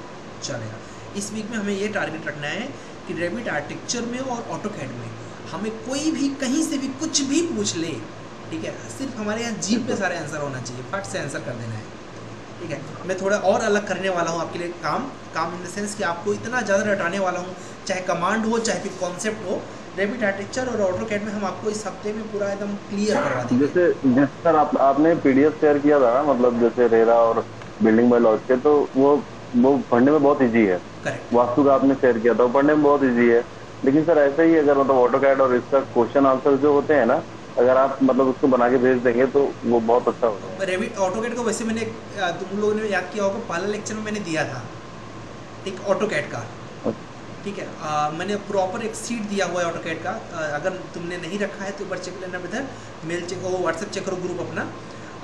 चलेगा, इस वीक में हमें ये टारगेट रखना है कि रेविट आर्किटेक्चर में और ऑटोकैड में हमें कोई भी कहीं से भी कुछ भी पूछ ले, ठीक है। सिर्फ हमारे यहाँ जीप पे सारे आंसर होना चाहिए, फट से आंसर कर देना है, ठीक है। मैं थोड़ा और अलग करने वाला हूँ आपके लिए काम, काम इन द सेंस कि आपको इतना ज़्यादा रटाने वाला हूँ, चाहे कमांड हो चाहे फिर कॉन्सेप्ट हो। रेविट आर्किटेक्चर और ऑटोकैड में हम आपको इस हफ्ते में पूरा एकदम क्लियर करवा देंगे। जैसे जैसे सर आप, आपने पी डी एफ शेयर किया था ना, मतलब जैसे रेरा और बिल्डिंग बाय लॉज के, तो वो वो पढ़ने में बहुत इजी है, वास्तु का आपने शेयर किया था, वो पढ़ने में बहुत इजी है। लेकिन सर ऐसे ही अगर मतलब ऑटोकैड और इसका क्वेश्चन आंसर जो होते हैं ना, अगर आप मतलब उसको बना के भेज देंगे तो वो बहुत अच्छा होगा। रेविट ऑटोकैड को वैसे मैंने तुम लोगों ने याद किया होगा पहला लेक्चर में मैंने दिया था, ठीक, ऑटोकैड का, ठीक है। आ, मैंने प्रॉपर एक सीट दिया हुआ है ऑटोकैड का। आ, अगर तुमने नहीं रखा है तो एक बार चेक लेना, इधर मेल चेक करो, व्हाट्सएप चेक करो ग्रुप अपना।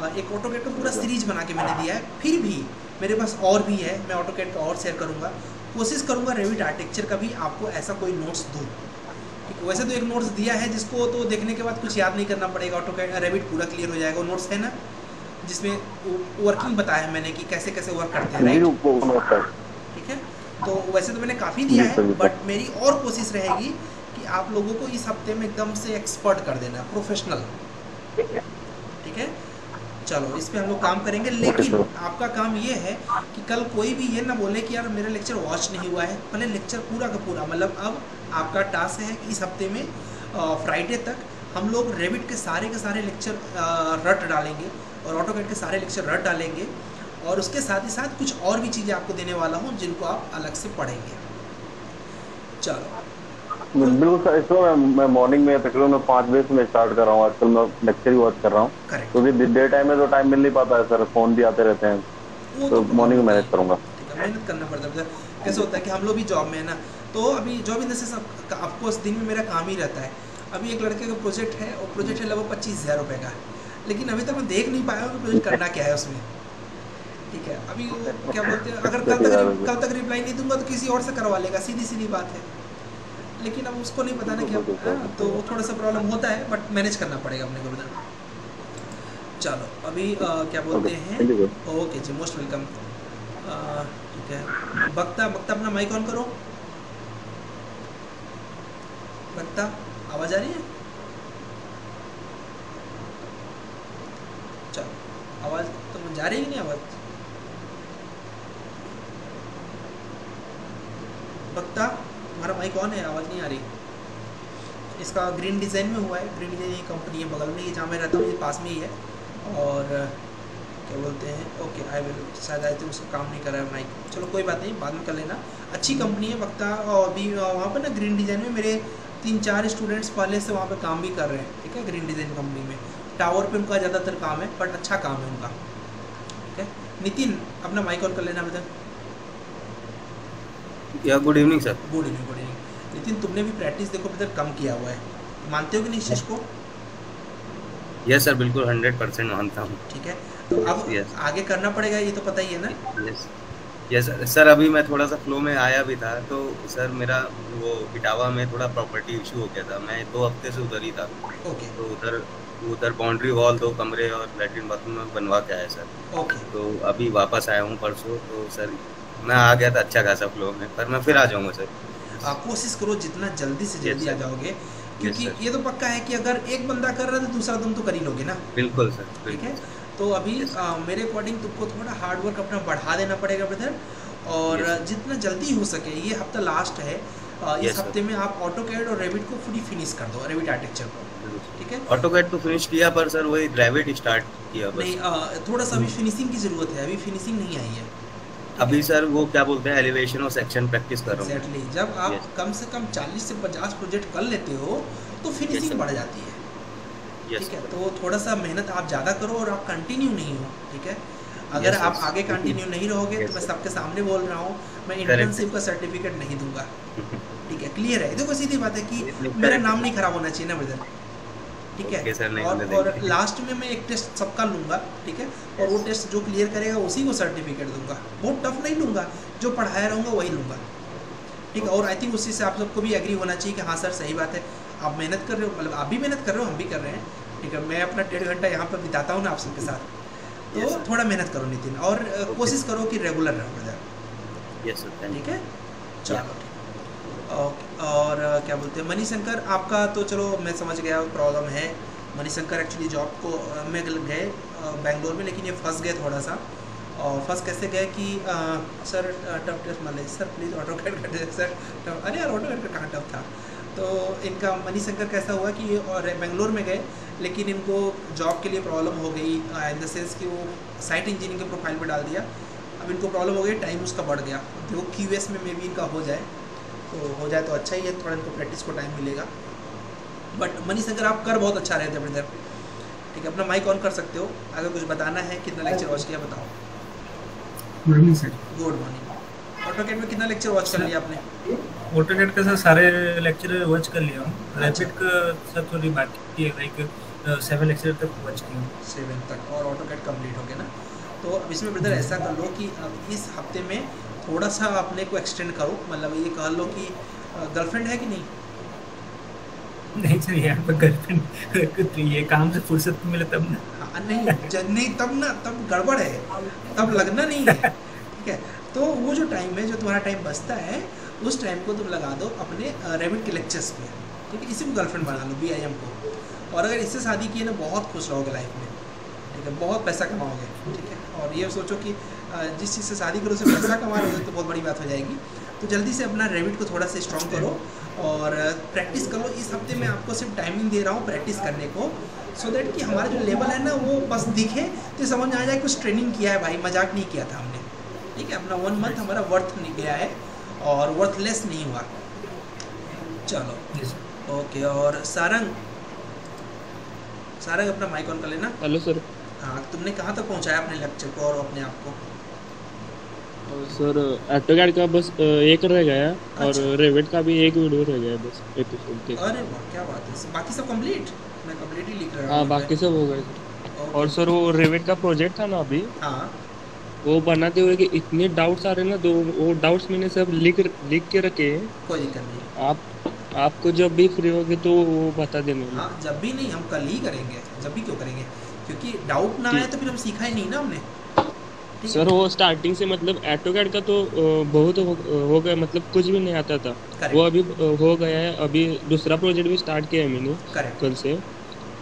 आ, एक ऑटोकैड का पूरा सीरीज बना के मैंने दिया है, फिर भी मेरे पास और भी है, मैं ऑटोकैड का और शेयर करूँगा, कोशिश करूँगा रेविट आर्किटेक्चर का भी आपको ऐसा कोई नोट्स दूँ, ठीक। वैसे तो एक नोट्स दिया है जिसको तो देखने के बाद कुछ याद नहीं करना पड़ेगा, ऑटोकैड रेविट पूरा क्लियर हो जाएगा। वो नोट्स है ना जिसमें वर्किंग बताया मैंने कि कैसे कैसे वर्क करते हैं, ठीक है। तो वैसे तो मैंने काफ़ी दिया है, बट मेरी और कोशिश रहेगी कि आप लोगों को इस हफ्ते में एकदम से एक्सपर्ट कर देना, प्रोफेशनल, ठीक है। चलो इस पर हम लोग काम करेंगे। लेकिन आपका काम ये है कि कल कोई भी ये ना बोले कि यार मेरा लेक्चर वॉच नहीं हुआ है, पहले लेक्चर पूरा का पूरा, मतलब अब आपका टास्क है कि इस हफ्ते में फ्राइडे तक हम लोग रेविट के सारे के सारे लेक्चर रट डालेंगे और ऑटोकैड के सारे लेक्चर रट डालेंगे, और उसके साथ ही साथ कुछ और भी चीज़ें आपको देने वाला हूँ जिनको आप अलग से पढ़ेंगे। चलो बिल्कुल सर, इसको मैं मैं मॉर्निंग में तकरीबन मैं पाँच बजे से मैं स्टार्ट कर रहा हूँ, आजकल मैं लेक्चर ही वॉच कर रहा हूँ क्योंकि डे टाइम में तो टाइम मिल नहीं पाता है सर, फोन भी आते रहते हैं, तो मॉर्निंग में मैनेज करूँगा। मेहनत करना पड़ता है, कैसे होता है कि हम लोग भी जॉब में है ना, तो अभी job in the sense of course दिन में मेरा काम ही रहता है। अभी एक लड़के का प्रोजेक्ट है और प्रोजेक्ट है लगभग पच्चीस हज़ार रुपये का, लेकिन अभी तक मैं देख नहीं पाया कि प्रोजेक्ट करना क्या है उसमें, ठीक है। अभी क्या बोलते हैं, अगर कल तक कल तक रिप्लाई नहीं दूंगा तो किसी और से करवा लेगा, सीधी सीधी बात है। लेकिन अब उसको नहीं पता ना क्या, तो वो थोड़ा सा प्रॉब्लम होता है, बट मैनेज करना पड़ेगा अपने को बता। चलो अभी आ, क्या बोलते हैं, ओके जी मोस्ट वेलकम, ठीक है। वक्ता वक्ता अपना माइक ऑन करो, वक्ता आवाज आ रही है? चलो आवाज तो जा रही है नहीं, आवाज वक्ता हमारा माइक ऑन है, आवाज़ नहीं आ रही। इसका ग्रीन डिज़ाइन में हुआ है, ग्रीन डिज़ाइन की कंपनी है बगल में, ये जहाँ मैं रहता हूँ ये पास में ही है, और क्या बोलते हैं ओके आई विल, शायद आई थे उसका काम नहीं कर रहा है माइक, चलो कोई बात नहीं बाद में कर लेना, अच्छी कंपनी है वक्ता। और अभी वहाँ पर ना ग्रीन डिज़ाइन में मेरे तीन चार स्टूडेंट्स पहले से वहाँ पर काम भी कर रहे हैं, ठीक है। ग्रीन डिज़ाइन कंपनी में टावर पर उनका ज़्यादातर काम है, बट अच्छा काम है उनका, ठीक है। नितिन अपना माइक ऑन कर लेना बेटा। या good evening sir. Good evening good evening. Nitin तुमने भी प्रैक्टिस देखो मतलब कम किया हुआ है, मानते हो कि नहीं इस चीज़ को? यस सर बिल्कुल हंड्रेड परसेंट मानता हूँ। ठीक है तो अब yes. आगे करना पड़ेगा, ये तो पता ही है ना। यस यस सर, अभी मैं थोड़ा सा फ्लो में आया भी था तो सर मेरा वो इटावा में थोड़ा प्रॉपर्टी इशू हो गया था, मैं दो हफ्ते से उधर ही था। Okay okay. तो उधर उधर बाउंड्री वॉल दो कमरे और लेटरिन बाथरूम में बनवा के आया सर। ओके तो अभी वापस आया हूँ परसों, तो सर मैं आ गया था अच्छा खासा फ्लो में, पर मैं फिर आ जाऊंगा सर। आप कोशिश करो जितना जल्दी से जल्दी yes, आ जाओगे, क्योंकि yes, ये तो पक्का है कि अगर एक बंदा कर रहा है तो दूसरा तुम तो कर ही लोगे ना। बिल्कुल सर ठीक है। तो अभी yes, आ, मेरे अकॉर्डिंग तुमको थोड़ा हार्डवर्क अपना बढ़ा देना पड़ेगा ब्रदर, और yes, जितना जल्दी हो सके, ये हफ्ता लास्ट है, इस yes, हफ्ते में आप ऑटोकैड और रेविट को पूरी फिनिश कर दो, रेविट आर्किटेक्चर को, ठीक है। ऑटोकैड तो फिनिश किया पर सर वही रेविट स्टार्ट किया बस, नहीं थोड़ा सा अभी फिनिशिंग की जरूरत है, अभी फिनिशिंग नहीं आई है। अभी सर वो क्या बोलते हैं एलिवेशन और सेक्शन प्रैक्टिस कर रहा हूं। Exactly. जब आप yes. कम से कम चालीस से पचास प्रोजेक्ट कर लेते हो तो फिनिशिंग yes, बढ़ जाती है, ठीक yes, है। तो थोड़ा सा मेहनत आप ज़्यादा करो और आप कंटिन्यू नहीं हो, ठीक है। अगर yes, आप आगे कंटिन्यू नहीं रहोगे yes, तो मैं सबके सामने बोल रहा हूँ मैं इंटर्नशिप का सर्टिफिकेट नहीं दूंगा, ठीक है। क्लियर है, देखो सीधी बात है कि मेरा नाम नहीं खराब होना चाहिए ना ब्रदर, ठीक है। okay, sir, और, और लास्ट में मैं एक टेस्ट सबका लूँगा, ठीक है। yes. और वो टेस्ट जो क्लियर करेगा उसी को सर्टिफिकेट दूंगा, बहुत टफ नहीं लूँगा, जो पढ़ाया रहूँगा वही लूँगा, ठीक है। okay. और आई थिंक उसी से आप सबको भी एग्री होना चाहिए कि हाँ सर सही बात है, आप मेहनत कर रहे हो, मतलब आप भी मेहनत कर रहे हो हम भी कर रहे हैं, ठीक है। मैं अपना डेढ़ घंटा यहाँ पर बिताता हूँ ना आप सबके साथ, तो yes, थोड़ा मेहनत करो नितिन, और okay. कोशिश करो कि रेगुलर रहो ब्रदर, यस सर ठीक है। चलो ओके, और क्या बोलते हैं मनीष शंकर आपका, तो चलो मैं समझ गया प्रॉब्लम है। मनीष शंकर एक्चुअली जॉब को में गए बेंगलोर में, लेकिन ये फंस गए थोड़ा सा, और फंस कैसे गए कि आ, सर टफ टेस्ट मान लीजिए सर प्लीज़ ऑटोकैड कर दे सर, अरे यार ऑटोकैड का कहाँ टफ था। तो इनका मनीष शंकर कैसा हुआ कि ये और बेंगलोर में गए, लेकिन इनको जॉब के लिए प्रॉब्लम हो गई, इन द सेंस कि वो साइट इंजीनियरिंग के प्रोफाइल पर डाल दिया, अब इनको प्रॉब्लम हो गई, टाइम उसका बढ़ गया, तो क्यू एस में मे बी इनका हो जाए तो हो जाए तो अच्छा ही है, थोड़ा इनको प्रैक्टिस को टाइम मिलेगा। बट मनीष अगर आप कर बहुत अच्छा रहते हैं ब्रदर, ठीक है। अपना माइक ऑन कर सकते हो, अगर कुछ बताना है कितना लेक्चर वॉच किया बताओ। Good morning sir. Good morning. AutoCAD में कितना लेक्चर वॉच कर लिया आपने? ऑटोकैड का सर सारे लेक्चर वॉच कर लिया हूँ, रैपिड का सर थोड़ी बाकी है, लाइक सेवन लेक्चर तक वॉच किया, सेवन तक, और ऑटोकैड कम्प्लीट हो गया ना। तो अब इसमें ब्रदर ऐसा कर लो कि अब इस हफ्ते में थोड़ा सा अपने को एक्सटेंड करो, मतलब ये कह लो कि गर्लफ्रेंड है कि नहीं? नहीं सर यार गर्लफ्रेंड ये काम से फुर्सत मिले तब ना। हाँ नहीं जब नहीं तब ना तब गड़बड़ है, तब लगना नहीं है, ठीक है। तो वो जो टाइम है, जो तुम्हारा टाइम बचता है, उस टाइम को तुम लगा दो अपने रेविट के लेक्चर्स पे, ठीक है। इसी को गर्लफ्रेंड बना लो बी आई एम को, और अगर इससे शादी की है ना बहुत खुश रहोगे लाइफ में, एकदम बहुत पैसा कमाओगे, ठीक है। और ये सोचो कि जिस चीज़ से शादी करो उसे पैसा कमा रहे हो तो बहुत बड़ी बात हो जाएगी। तो जल्दी से अपना रेविट को थोड़ा सा स्ट्रॉन्ग करो और प्रैक्टिस करो। इस हफ्ते मैं आपको सिर्फ टाइमिंग दे रहा हूँ प्रैक्टिस करने को, सो so दैट कि हमारा जो लेवल है ना वो बस दिखे तो समझ में आ जाए कुछ ट्रेनिंग किया है भाई, मजाक नहीं किया था हमने, ठीक है। अपना वन मंथ हमारा वर्थ नहीं गया है और वर्थलेस नहीं हुआ। चलो ओके okay, और सारंग सारंग अपना माइक ऑन कर लेना। Hello sir. हाँ, तुमने कहाँ तक तो पहुँचाया अपने लेक्चर को और अपने आप को? सर ऑटोकैड का बस एक रह गया है। अच्छा। और रेविट का भी एक वीडियो रह गया है बस एपिसोड के। अरे वाह, क्या बात है। बाकी सब कंप्लीट? मैं कंप्लीट ही लिख रहा हूं। हां बाकी सब हो गए। और सर वो रेविट का प्रोजेक्ट था ना अभी, हां वो बनाते हुए कि इतने डाउट्स आ रहे ना, तो वो डाउट्स मैंने सब लिख लिख के रखे हैं। कोई दिक्कत नहीं, आप आपको जब भी फ्री होगे तो वो बता देना। हां जब भी नहीं, हम कल ही करेंगे। जब भी क्यों करेंगे? क्योंकि डाउट ना आए तो फिर हम सीखा ही नहीं ना हमने। सर वो स्टार्टिंग से मतलब ऑटोकैड का तो बहुत हो, हो गया, मतलब कुछ भी नहीं आता था। Correct. वो अभी हो गया है। अभी दूसरा प्रोजेक्ट भी स्टार्ट किया है मैंने कल से,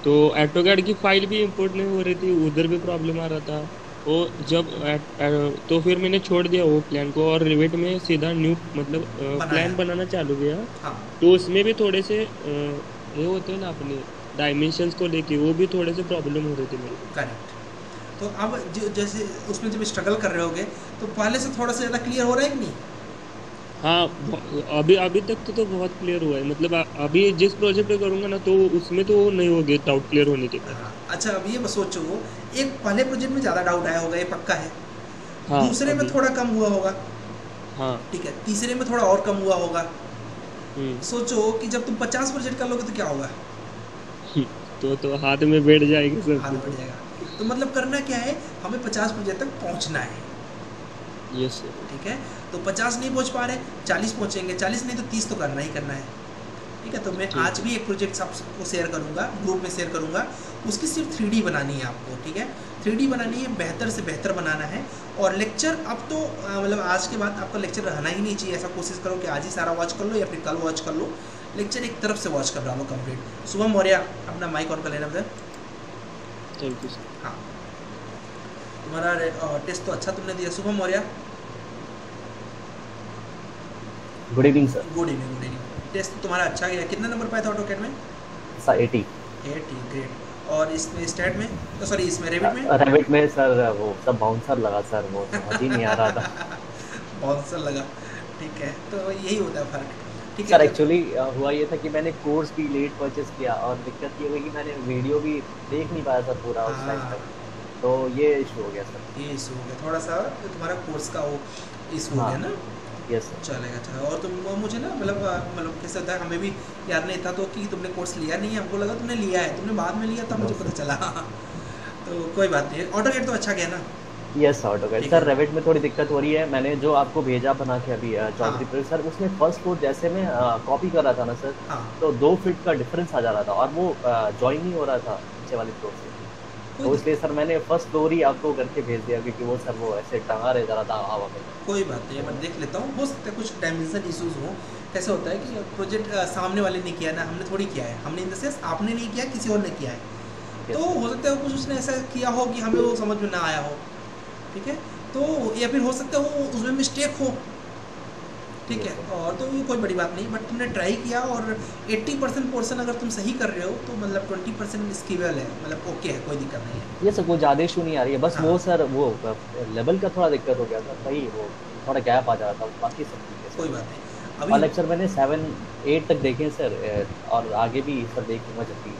तो ऑटोकैड की फाइल भी इंपोर्ट नहीं हो रही थी, उधर भी प्रॉब्लम आ रहा था। वो जब आ, आ, तो फिर मैंने छोड़ दिया वो प्लान को और रिवेट में सीधा न्यू मतलब आ, प्लान बनाना चालू किया। हाँ। तो उसमें भी थोड़े से ये होते हैं ना अपने डायमेंशंस को लेके, वो भी थोड़े से प्रॉब्लम हो रही थी मेरे। तो अब जो जैसे उसमें जब स्ट्रगल कर रहे होगे तो पहले से थोड़ा सा ज़्यादा क्लियर हो रहा है कि नहीं? हाँ अभी अभी तक तो, तो बहुत क्लियर हुआ है। मतलब अभी जिस प्रोजेक्ट पे करूँगा ना तो उसमें तो नहीं होगी डाउट क्लियर होने के। हाँ, अच्छा अब ये सोचो, एक पहले प्रोजेक्ट में ज़्यादा डाउट आया होगा ये पक्का है। हाँ, दूसरे में थोड़ा कम हुआ होगा। हाँ ठीक है। तीसरे में थोड़ा और कम हुआ होगा। सोचो कि जब तुम पचास प्रोजेक्ट कर लोगे तो क्या होगा? तो तो हाथ में बैठ जाएगी सर। हाथ बैठ जाएगा। तो मतलब करना क्या है, हमें पचास प्रोजेक्ट तक पहुंचना है। Yes sir. ठीक है, तो पचास नहीं पहुंच पा रहे, चालीस पहुंचेंगे, चालीस नहीं तो तीस तो करना ही करना है। ठीक है, तो मैं आज भी एक प्रोजेक्ट सबको शेयर करूंगा, ग्रुप में शेयर करूंगा। उसकी सिर्फ थ्री डी बनानी है आपको, ठीक है। थ्री डी बनानी है, बेहतर से बेहतर बनाना है। और लेक्चर अब तो मतलब आज के बाद आपका लेक्चर रहना ही नहीं चाहिए। ऐसा कोशिश करो कि आज ही सारा वॉच कर लो या फिर कल वॉच कर लो, लेक्चर एक तरफ से वॉच कर रहा हूँ कंप्लीट। शुभम मौर्या अपना माइक ऑन कर लेना सर। Thank you sir. हाँ तुम्हारा टेस्ट तो अच्छा तुमने दिया Shubham Maurya. Good evening sir. Good evening good evening. Test तुम्हारा अच्छा गया। कितना नंबर पाया था ऑटोकैड में? सर अस्सी। अस्सी ग्रेट। और इसमें स्टैट में तो सॉरी इसमें रेविट में रेविट में सर वो सब बाउंसर लगा सर, वो समझ ही नहीं आ रहा था। बाउंसर लगा, ठीक है, तो यही होता है फर्क। सर एक्चुअली हुआ ये था कि मैंने कोर्स भी लेट परचेस किया और दिक्कत ये हुई कि मैंने वीडियो भी देख नहीं पाया था पूरा उस टाइम तक, तो ये इशू हो गया सर। ये इशू हो गया थोड़ा सा तुम्हारा कोर्स का वो इशू हो गया ना। Yes sir. चलेगा चलेगा। और तुम मुझे ना मतलब मतलब कैसे होता है, हमें भी याद नहीं था तो कि तुमने कोर्स लिया नहीं है, हमको लगा तुमने लिया है, तुमने बाद में लिया था मुझे पता चला। तो कोई बात नहीं, ऑटोकैड तो अच्छा गया ना? Yes AutoCAD sir. रेविट में थोड़ी दिक्कत हो रही है। मैंने जो आपको भेजा बना के अभी चौधरी पर सर, उसमें फर्स्ट कोड जैसे मैं कॉपी कर रहा था ना सर, तो दो फिट का डिफरेंस आ जा रहा था और वो जॉइन नहीं हो रहा था नीचे वाले फ्लोर से, तो इसलिए सर मैंने फर्स्ट फ्लोर ही आपको करके भेज दिया क्योंकि वो सर वो ऐसे टंगा रह जा रहा था हवा में। कोई बात नहीं, मैं देख लेता हूँ, हो सकता है कुछ डायमेंशन इशूज़ हो। ऐसे होता है कि प्रोजेक्ट सामने वाले ने किया ना, हमने थोड़ी किया है। हमने इन द सेंस आपने नहीं किया, किसी और ने किया है, तो हो सकता है कुछ उसने ऐसा किया हो कि हमें वो समझ में ना आया हो, ठीक है। तो या फिर हो सकता है वो उसमें मिस्टेक हो, ठीक है, और तो कोई बड़ी बात नहीं। बट तुमने ट्राई किया और अस्सी परसेंट पोर्शन अगर तुम सही कर रहे हो तो मतलब बीस परसेंट स्किवेबल है, मतलब ओके है, कोई दिक्कत नहीं है। ये सर कोई ज़्यादा इशू नहीं आ रही है बस। हाँ। वो सर वो लेवल का थोड़ा दिक्कत हो गया था, सही वो थोड़ा गैप आ जा रहा था, बाकी सब ठीक है। कोई बात नहीं। अभी लेक्चर मैंने सेवन एट तक देखे सर और आगे भी सर देखूँगा जब भी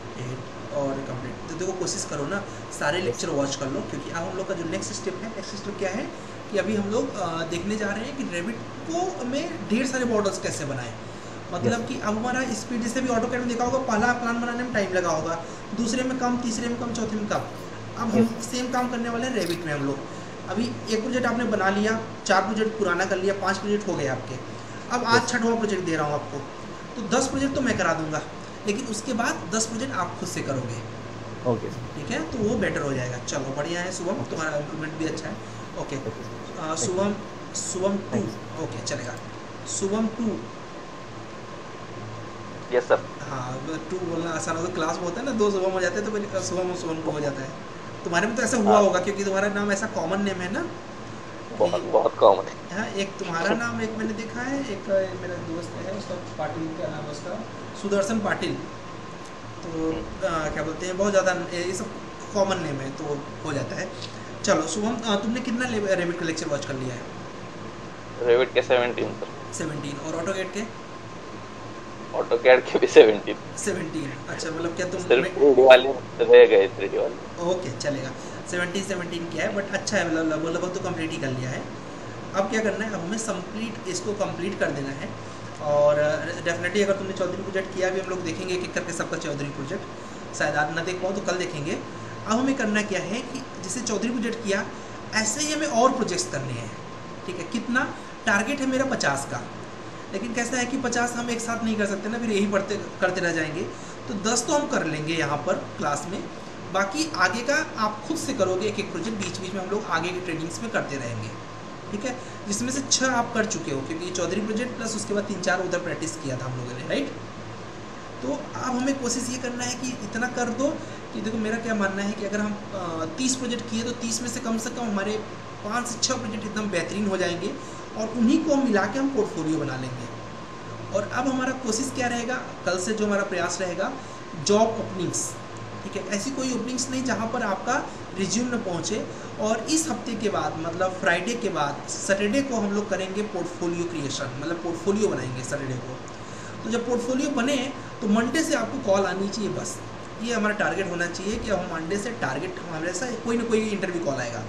और कंप्लीट। तो देखो कोशिश करो ना सारे लेक्चर वॉच कर लो, क्योंकि अब हम लोग का जो नेक्स्ट स्टेप है, नेक्स्ट स्टेप क्या है कि अभी हम लोग देखने जा रहे हैं कि रेविट को में ढेर सारे मॉडल्स कैसे बनाएं। मतलब कि अब हमारा स्पीड जैसे भी ऑटोकैड में देखा होगा, पहला प्लान बनाने में टाइम लगा होगा, दूसरे में कम, तीसरे में कम, चौथे में कम। अब हम सेम काम करने वाले हैं रेविट में। हम लोग अभी एक प्रोजेक्ट आपने बना लिया, चार प्रोजेक्ट पुराना कर लिया, पाँच प्रोजेक्ट हो गए आपके। अब आज छठवां प्रोजेक्ट दे रहा हूँ आपको, तो दस प्रोजेक्ट तो मैं करा दूँगा, लेकिन उसके बाद दस प्रोजेक्ट आप खुद से करोगे। Okay sir. ठीक है, तो वो बेटर हो जाएगा। चलो बढ़िया है शुभम, तुम्हारा इम्प्रूवमेंट भी अच्छा है। Okay Shubham Shubham two okay चलेगा। Shubham two yes sir. हाँ टू बोलना आसान होता है, क्लास में होता है ना दो शुभम हो जाते हैं तो शुभम और शुभम टू हो जाता है। तुम्हारे में तो ऐसा हुआ होगा क्योंकि तुम्हारा नाम ऐसा कॉमन नेम है ना, बहुत बहुत कॉमन है। हाँ, एक तुम्हारा नाम एक मैंने देखा है, एक मेरा दोस्त है उसका पाटिल का नाम, उसका सुदर्शन पाटिल, तो आ, क्या बोलते हैं बहुत ज़्यादा ये सब कॉमन नेम है तो हो जाता है। चलो शुभम, तुमने कितना रेविट का लेक्चर वॉच कर लिया है? रेविट के सत्रह सर, सत्रह और ऑटोकैड के ऑटोकैड के भी सत्रह सत्रह। अच्छा, मतलब क्या तुम सिर्फ थ्री डी वाले रह गए? थ्री डी वाले ओके चलेगा, सत्रह सत्रह क्या है बट अच्छा है, मतलब लगभग तो कंप्लीट ही कर लिया है। अब क्या करना है, अब हमें कंप्लीट इसको कंप्लीट कर देना है और डेफिनेटली अगर तुमने चौधरी प्रोजेक्ट किया भी, हम लोग देखेंगे कि करके सबका चौधरी प्रोजेक्ट, शायद आज ना देख पाओ तो कल देखेंगे। अब हमें करना क्या है कि जैसे चौधरी प्रोजेक्ट किया ऐसे ही हमें और प्रोजेक्ट्स करने हैं, ठीक है। कितना टारगेट है मेरा? पचास का, लेकिन कैसा है कि पचास हम एक साथ नहीं कर सकते ना, फिर यही पढ़ते करते रह जाएंगे, तो दस तो हम कर लेंगे यहाँ पर क्लास में, बाकी आगे का आप खुद से करोगे एक एक प्रोजेक्ट, बीच बीच में हम लोग आगे की ट्रेनिंग्स में करते रहेंगे, ठीक है। जिसमें से छः आप कर चुके हो क्योंकि चौधरी प्रोजेक्ट प्लस उसके बाद तीन चार उधर प्रैक्टिस किया था हम लोगों ने, राइट। तो अब हमें कोशिश ये करना है कि इतना कर दो कि देखो मेरा क्या मानना है कि अगर हम तीस प्रोजेक्ट किए तो तीस में से कम से कम हमारे पाँच से छः प्रोजेक्ट एकदम बेहतरीन हो जाएंगे और उन्हीं को मिला के हम पोर्टफोलियो बना लेंगे। और अब हमारा कोशिश क्या रहेगा, कल से जो हमारा प्रयास रहेगा जॉब ओपनिंग्स, ठीक है, ऐसी कोई ओपनिंग्स नहीं जहाँ पर आपका रिज्यूम न पहुँचे। और इस हफ्ते के बाद मतलब फ्राइडे के बाद सैटरडे को हम लोग करेंगे पोर्टफोलियो क्रिएशन, मतलब पोर्टफोलियो बनाएंगे सैटरडे को। तो जब पोर्टफोलियो बने तो मंडे से आपको कॉल आनी चाहिए, बस ये हमारा टारगेट होना चाहिए कि हम मंडे से टारगेट हमारे से कोई ना कोई इंटरव्यू कॉल आएगा।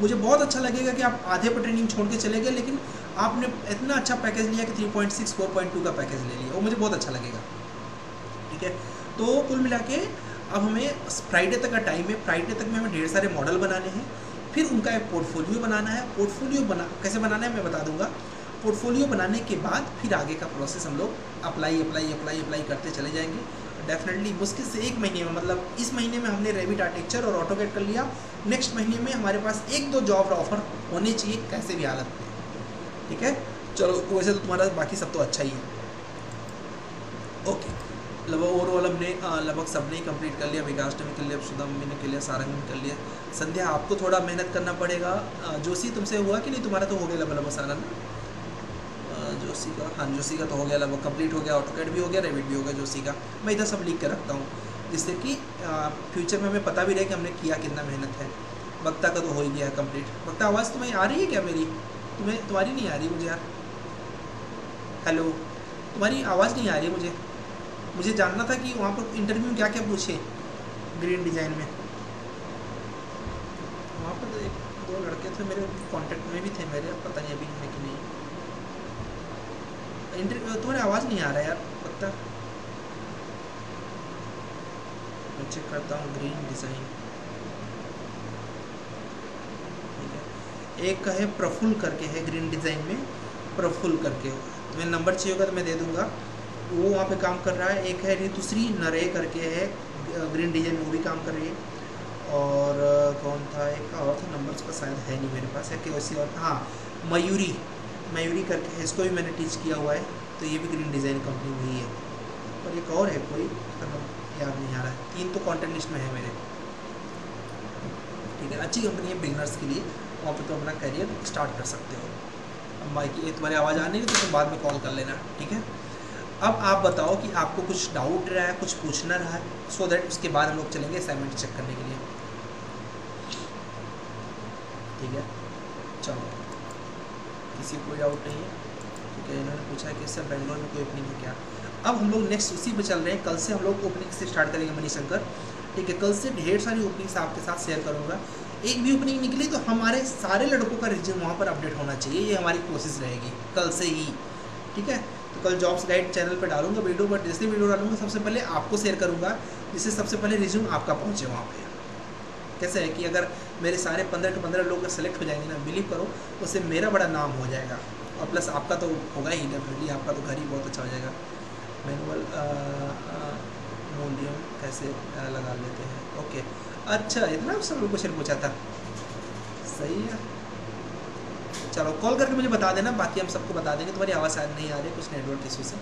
मुझे बहुत अच्छा लगेगा कि आप आधे पर ट्रेनिंग छोड़ के चले गए लेकिन आपने इतना अच्छा पैकेज लिया कि three point six four point two का पैकेज ले लिया, वो मुझे बहुत अच्छा लगेगा, ठीक है। तो कुल मिला के अब हमें फ्राइडे तक का टाइम है, फ्राइडे तक में हमें ढेर सारे मॉडल बनाने हैं, फिर उनका एक पोर्टफोलियो बनाना है। पोर्टफोलियो बना कैसे बनाना है मैं बता दूंगा। पोर्टफोलियो बनाने के बाद फिर आगे का प्रोसेस हम लोग अप्लाई अप्लाई अप्लाई अप्लाई करते चले जाएंगे। डेफिनेटली मुश्किल से एक महीने में, मतलब इस महीने में हमने रेविट आर्किटेक्चर और ऑटोकैड कर लिया, नेक्स्ट महीने में हमारे पास एक दो जॉब ऑफर होने चाहिए कैसे भी हालत में, ठीक है। चलो वैसे तो तुम्हारा बाकी सब तो अच्छा ही है, ओके। लगभग ओवरऑल हमने लगभग सबने ही कंप्लीट कर लिया, विकास ने भी कर लिया, सुदम ने कर लिया, सारंग ने कर लिया। संध्या आपको थोड़ा मेहनत करना पड़ेगा। जोशी तुमसे हुआ कि नहीं? तुम्हारा तो हो गया लगभग लगभग सारा ना, जोशी का? हाँ, जोशी का तो हो गया लगभग कंप्लीट हो गया, ऑटोकैड भी हो गया, रेविट भी हो गया जोशी का। मैं इधर सब लिख कर रखता हूँ जिससे कि फ्यूचर में हमें पता भी रहे कि हमने किया कितना मेहनत है। वक्ता का तो हो ही गया कम्प्लीट। वक्ता आवाज़ तुम्हें आ रही है क्या मेरी? तुम्हें तुम्हारी नहीं आ रही मुझे यार, हेलो, तुम्हारी आवाज़ नहीं आ रही मुझे। मुझे जानना था कि वहाँ पर इंटरव्यू में क्या क्या पूछे ग्रीन डिज़ाइन में। वहाँ पर एक दो लड़के थे मेरे कांटेक्ट में भी थे मेरे, पता नहीं अभी है कि नहीं। इंटरव्यू तुम्हारी आवाज़ नहीं आ रहा यार, पता मैं चेक करता हूँ। ग्रीन डिज़ाइन, ठीक है। एक का है प्रफुल्ल करके है ग्रीन डिज़ाइन में, प्रफुल्ल करके। तुम्हें नंबर चाहिए होगा तो मैं दे दूँगा, वो वहाँ पे काम कर रहा है। एक है ऋतुश्री नरे करके है, ग्रीन डिजाइन में भी काम कर रही है। और कौन था एक और था, नंबर्स का शायद है नहीं मेरे पास, एक वैसी और हाँ मयूरी, मयूरी करके है, इसको भी मैंने टीच किया हुआ है, तो ये भी ग्रीन डिज़ाइन कंपनी में ही है। और एक और है कोई, याद नहीं आ रहा है। तीन तो कॉन्टेक्ट लिस्ट में है मेरे, ठीक है। अच्छी कंपनी है बिगनर्स के लिए, वहाँ पर तो अपना करियर स्टार्ट कर सकते हो। अब बाकी तुम्हारी आवाज़ आने की तो तुम बाद में कॉल कर लेना, ठीक है। अब आप बताओ कि आपको कुछ डाउट रहा है, कुछ पूछना रहा है, सो so दैट उसके बाद हम लोग चलेंगे असाइनमेंट चेक करने के लिए, ठीक है। चलो किसी कोई डाउट नहीं है, ठीक है। इन्होंने पूछा कि सर बेंगलोर में कोई ओपनिंग है क्या? अब हम लोग नेक्स्ट उसी पे चल रहे हैं, कल से हम लोग ओपनिंग से स्टार्ट करेंगे मनीष शंकर, ठीक है। कल से ढेर सारी ओपनिंग्स आपके साथ शेयर करूँगा, एक भी ओपनिंग निकली तो हमारे सारे लड़कों का रिज्यूम वहाँ पर अपडेट होना चाहिए, ये हमारी कोशिश रहेगी कल से ही, ठीक है। कल जॉब्स गाइड चैनल पर डालूंगा वीडियो, बट जैसे वीडियो डालूंगा सबसे पहले आपको शेयर करूंगा, जिससे सबसे पहले रिज्यूम आपका पहुंचे वहाँ पे। कैसे है कि अगर मेरे सारे पंद्रह के पंद्रह लोग सेलेक्ट हो जाएंगे ना, बिलीव करो, उससे मेरा बड़ा नाम हो जाएगा और प्लस आपका तो होगा ही डेफिनेटली, आपका तो घर ही बहुत अच्छा हो जाएगा। मैनुअल मोडियम कैसे लगा लेते हैं, ओके। अच्छा इतना सब लोग क्वेश्चन पूछा था, सही है। चलो कॉल करके मुझे बता देना, बाकी हम सबको बता देंगे। तुम्हारी आवाज़ शायद नहीं आ रही, कुछ नेटवर्क इशू से।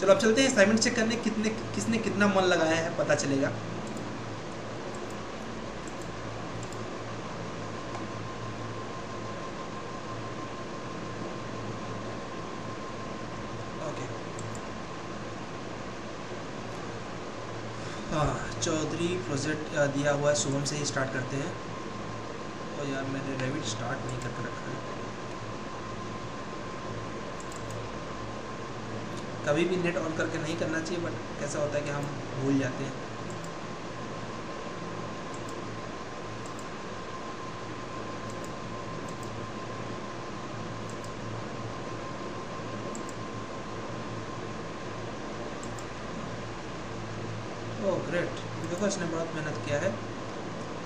चलो अब चलते हैं असाइनमेंट चेक करने, कितने किसने कितना मन लगाया है पता चलेगा। चौधरी प्रोजेक्ट दिया हुआ है, शुभम से ही स्टार्ट करते हैं। और तो यार मैंने रेविट स्टार्ट नहीं करके रखा है, कभी भी नेट ऑन करके नहीं करना चाहिए, बट कैसा होता है कि हम भूल जाते हैं। इसने बहुत मेहनत किया है,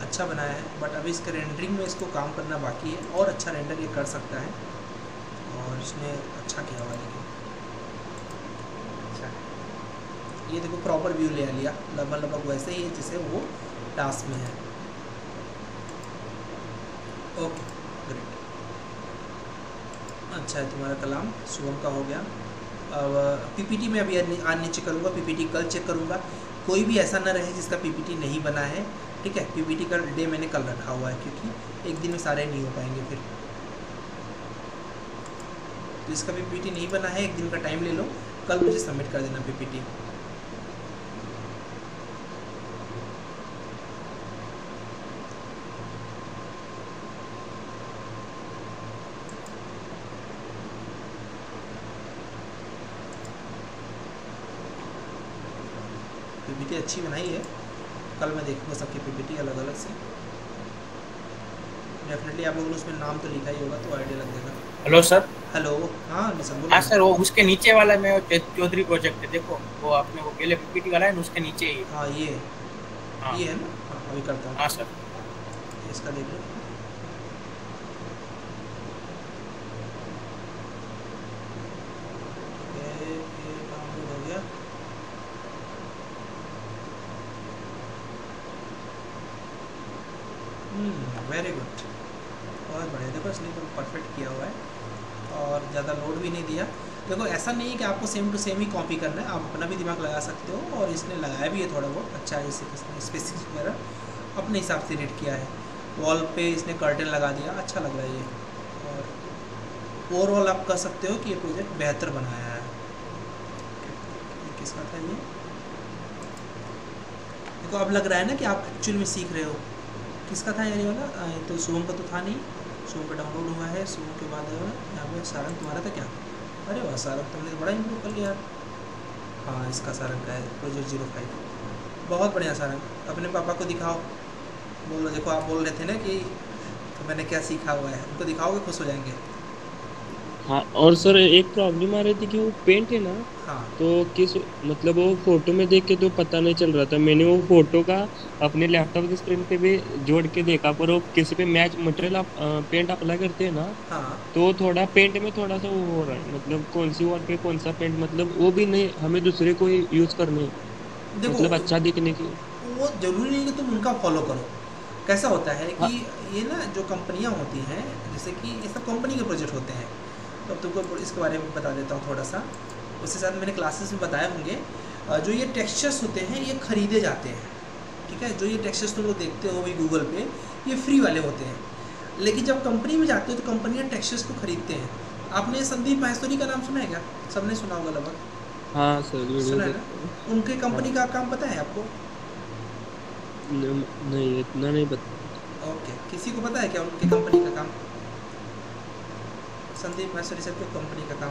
अच्छा बनाया है, बट अभी इसके रेंडरिंग में इसको काम करना बाकी है, और अच्छा रेंडर ये कर सकता है, और इसने अच्छा किया हुआ। लेकिन अच्छा ये देखो प्रॉपर व्यू ले लिया, लंबा लंबा वैसे ही है जैसे वो टास्क में है। ओके ग्रेट, अच्छा है तुम्हारा कलाम, शुभम का हो गया। अब पीपीटी में अभी आज नीचे करूँगा, पीपीटी कल चेक करूँगा, कोई भी ऐसा ना रहे जिसका पीपीटी नहीं बना है, ठीक है। पीपीटी का डे मैंने कल रखा हुआ है क्योंकि एक दिन में सारे नहीं हो पाएंगे, फिर तो इसका पीपीटी नहीं बना है, एक दिन का टाइम ले लो, कल मुझे सबमिट कर देना पीपीटी। पीपीटी अच्छी बनाई है, कल मैं देखूंगा सबकी पीपीटी अलग अलग से। डेफिनेटली आप लोगों ने उसमें नाम तो लिखा ही होगा, तो आईडिया लग जाएगा। Hello sir. हेलो, हाँ निशान बोलो। हाँ सर, वो उसके नीचे वाला में चौधरी प्रोजेक्ट है, देखो वो आपने वो पहले पीपीटी वाला है ना, उसके नीचे ही। हाँ ये हाँ। ये है ना, हाँ अभी करता हूँ। हाँ सर इसका देख लो। वेरी गुड, बहुत बढ़िया, देखो इसने तो परफेक्ट किया हुआ है, और ज़्यादा लोड भी नहीं दिया। देखो ऐसा नहीं है कि आपको सेम टू सेम ही कॉपी करना है, आप अपना भी दिमाग लगा सकते हो, और इसने लगाया भी है थोड़ा बहुत अच्छा है, जैसे स्पेसिस वगैरह अपने हिसाब से रेट किया है। वॉल पे इसने कर्टन लगा दिया, अच्छा लग रहा है ये, और ओवरऑल आप कह सकते हो कि ये प्रोजेक्ट बेहतर बनाया है। किसका था ये? देखो अब लग रहा है ना कि आप एक्चुअल में सीख रहे हो। किसका था यार ये वाला? तो शुभम का तो था नहीं, शुभम पे डाउनलोड हुआ है, शुभम के बाद यहाँ पे सारंग तुम्हारा था क्या? अरे वाह सारंग, तुमने बड़ा इम्प्रूव कर लिया। हाँ इसका सारंग का है प्रोजेक्ट जीरो फाइव, बहुत बढ़िया सारंग, अपने पापा को दिखाओ, बोलो देखो आप बोल रहे थे ना कि तो मैंने क्या सीखा हुआ है, उनको दिखाओगे खुश हो जाएंगे। हाँ और सर एक प्रॉब्लम आ रही थी कि वो पेंट है ना, हाँ तो किस मतलब वो फोटो में देख के तो पता नहीं चल रहा था, मैंने वो फोटो का अपने लैपटॉप की स्क्रीन पे भी जोड़ के देखा, पर वो किसी पे मैच मटेरियल आप पेंट अप्लाई करते हैं ना, हाँ तो थोड़ा पेंट में थोड़ा सा वो हो रहा है, मतलब कौन सी वॉल पे कौन सा पेंट, मतलब वो भी नहीं हमें दूसरे को यूज करने, मतलब अच्छा दिखने की। वो जरूरी नहीं कि तुम उनका फॉलो करो, कैसा होता है कि ये ना जो कंपनियाँ होती हैं, जैसे कि ये सब कंपनी के प्रोजेक्ट होते हैं, अब तुमको इसके बारे में बता देता हूँ थोड़ा सा, उसके साथ मैंने क्लासेस में बताए होंगे। जो ये टेक्सचर्स होते हैं ये खरीदे जाते हैं, ठीक है, जो ये टेक्सचर्स तुम लोग देखते हो भी गूगल पे, ये फ्री वाले होते हैं, लेकिन जब कंपनी में जाते हो तो कंपनियाँ टेक्सचर्स को खरीदते हैं। आपने संदीप माहेश्वरी का नाम सुना है क्या? सबने सुना होगा लगभग। हाँ सर सुना है ना, उनके कंपनी का काम पता है आपको? नहीं इतना नहीं पता। ओके, किसी को पता है क्या उनकी कंपनी का काम? संदीप माहेश्वरी सर को कंपनी का काम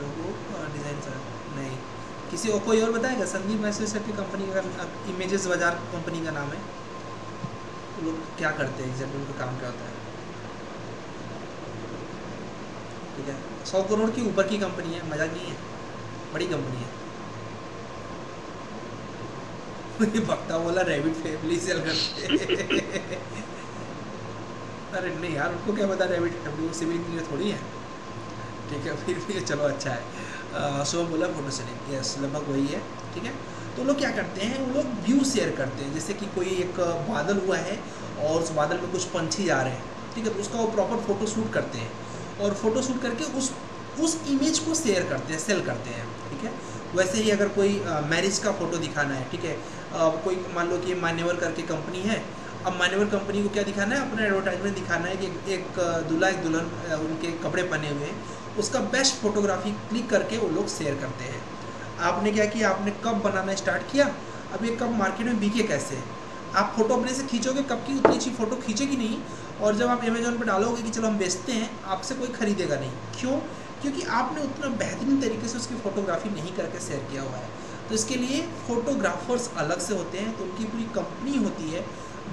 लोगो डिजाइन सर नहीं, किसी को कोई और बताएगा? संदीप माहेश्वरी सर की कंपनी का, इमेजेस बाजार कंपनी का नाम है, वो लोग क्या करते हैं एग्जैक्टली, उनका काम क्या होता है? ठीक है, सौ करोड़ के ऊपर की कंपनी है, मजा नहीं है, बड़ी कंपनी है। वक्ता बोला रेविट फैमिली सेल करते अरे नहीं यार, उनको क्या पता रेविट फैमिली, वो सिविल इंजीनियर थोड़ी है, ठीक है, फिर भी चलो अच्छा है। सो बोला फोटो सेलिंग, यस लगभग वही है, ठीक है। तो लोग क्या करते हैं, वो लोग व्यू शेयर करते हैं, जैसे कि कोई एक बादल हुआ है और उस बादल में कुछ पंछी जा रहे हैं, ठीक है, तो उसका वो प्रॉपर फोटो शूट करते हैं, और फोटो शूट करके उस उस इमेज को शेयर करते हैं, सेल करते हैं, ठीक है। वैसे ही अगर कोई मैरिज का फ़ोटो दिखाना है, ठीक है, कोई मान लो कि मान्यवर करके कंपनी है, अब मान्यवर कंपनी को क्या दिखाना है, अपना एडवर्टाइजमेंट दिखाना है कि एक दूल्हा एक दुल्हन उनके कपड़े पहने हुए हैं, उसका बेस्ट फोटोग्राफी क्लिक करके वो लोग शेयर करते हैं। आपने क्या किया, आपने कप बनाना स्टार्ट किया। अब ये कप मार्केट में बिके कैसे, आप फोटो अपने से खींचोगे, कप की उतनी अच्छी फ़ोटो खींचेगी नहीं, और जब आप अमेजोन पर डालोगे कि चलो हम बेचते हैं, आपसे कोई ख़रीदेगा नहीं। क्यों? क्योंकि आपने उतना बेहतरीन तरीके से उसकी फ़ोटोग्राफी नहीं करके शेयर किया हुआ है। तो इसके लिए फ़ोटोग्राफर्स अलग से होते हैं, तो उनकी पूरी कंपनी होती है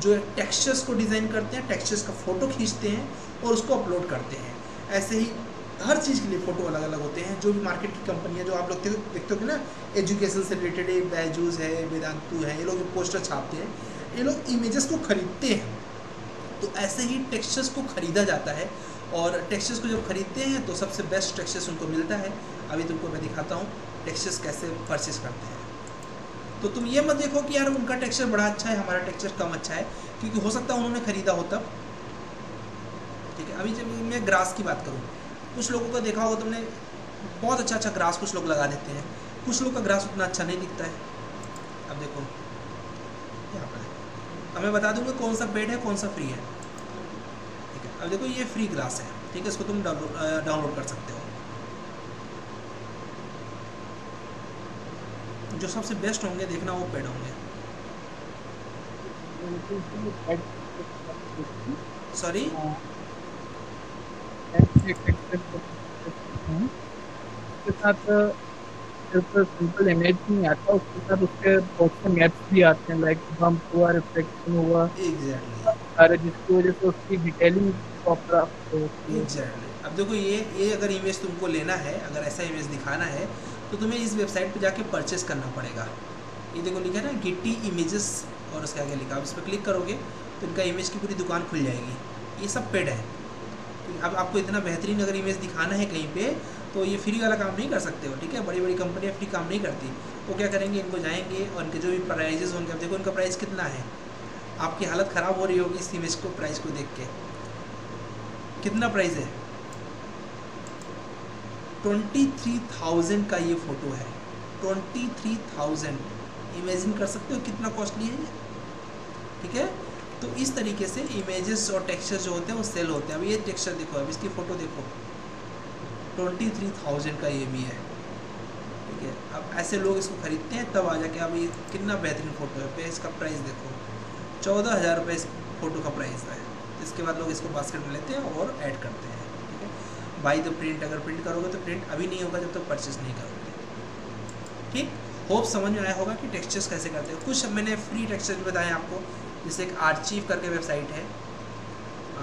जो टेक्सचर्स को डिज़ाइन करते हैं, टेक्सचर्स का फ़ोटो खींचते हैं और उसको अपलोड करते हैं। ऐसे ही हर चीज़ के लिए फ़ोटो अलग अलग होते हैं। जो भी मार्केट की कंपनियाँ जो आप लोग देखते हो ना, एजुकेशन से रिलेटेड है, बैजूज़ है, वेदांतु है, ये लोग पोस्टर छापते हैं, ये लोग इमेजेस को ख़रीदते हैं। तो ऐसे ही टेक्सचर्स को ख़रीदा जाता है, और टेक्सचर्स को जब ख़रीदते हैं तो सबसे बेस्ट टेक्सचर्स उनको मिलता है। अभी तुमको मैं दिखाता हूँ टेक्सचर्स कैसे परचेस करते हैं। तो तुम ये मत देखो कि यार उनका टेक्सचर बड़ा अच्छा है, हमारा टेक्सचर कम अच्छा है, क्योंकि हो सकता है उन्होंने ख़रीदा हो तब। ठीक है, अभी जब मैं ग्रास की बात करूँ, कुछ लोगों का देखा होगा तुमने, बहुत अच्छा अच्छा ग्रास कुछ लोग लगा देते हैं, कुछ लोग का ग्रास उतना अच्छा नहीं दिखता है। अब देखो यहाँ पर अब मैं बता दूँगा कौन सा पेड है, कौन सा फ्री है। ठीक है, अब देखो ये फ्री ग्रास है, ठीक है, इसको तुम डाउनलोड कर सकते हो। जो सबसे बेस्ट होंगे देखना वो पेड होंगे। सॉरी, उसके साथ सिर्फ सिंपल इमेज नहीं आता, उसके साथ उसके बहुत से मैप्स भी आते हैं, लाइक बम्प हुआ, रिफ्लेक्शन हुआ, अरे जिसकी वजह से उसकी डिटेलिंग प्रॉपर होती है। अब देखो ये ये अगर इमेज तुमको लेना है, अगर ऐसा इमेज दिखाना है तो तुम्हें इस वेबसाइट पे जाके परचेस करना पड़ेगा। ये देखो लिखा है ना गेटी इमेजेस और उसके आगे लिखा, अब इस पर क्लिक करोगे तो इनका इमेज की पूरी दुकान खुल जाएगी। ये सब पेड है। अब आपको इतना बेहतरीन अगर इमेज दिखाना है कहीं पे, तो ये फ्री वाला काम नहीं कर सकते हो। ठीक है, बड़ी बड़ी कंपनियाँ फ्री काम नहीं करती। वो क्या करेंगे, इनको जाएंगे और इनके जो भी प्राइजेज़ होंगे, अब देखो इनका प्राइस कितना है, आपकी हालत ख़राब हो रही होगी इस इमेज को, प्राइस को देख के। कितना प्राइस है, तेईस हज़ार का ये फ़ोटो है, तेईस हज़ार। इमेजिन कर सकते हो कितना कॉस्टली है ये। ठीक है, तो इस तरीके से इमेजेस और टेक्सचर जो होते हैं वो सेल होते हैं। अब ये टेक्सचर देखो, अब इसकी फ़ोटो देखो, तेईस हज़ार का ये भी है। ठीक है, अब ऐसे लोग इसको ख़रीदते हैं, तब आ जाके अब ये कितना बेहतरीन फ़ोटो है। फिर इसका प्राइस देखो, चौदह हज़ार रुपये इस फ़ोटो का प्राइस है। इसके बाद लोग इसको बास्केट में लेते हैं और ऐड करते हैं। ठीक है, बाई द प्रिंट, अगर प्रिंट करोगे तो प्रिंट अभी नहीं होगा जब तक तो परचेज़ नहीं करोगे। ठीक, होप समझ में आया होगा कि टेक्सचर्स कैसे करते हैं। कुछ मैंने फ्री टेक्सचर्स बताए आपको, जैसे एक आर्चीव करके वेबसाइट है,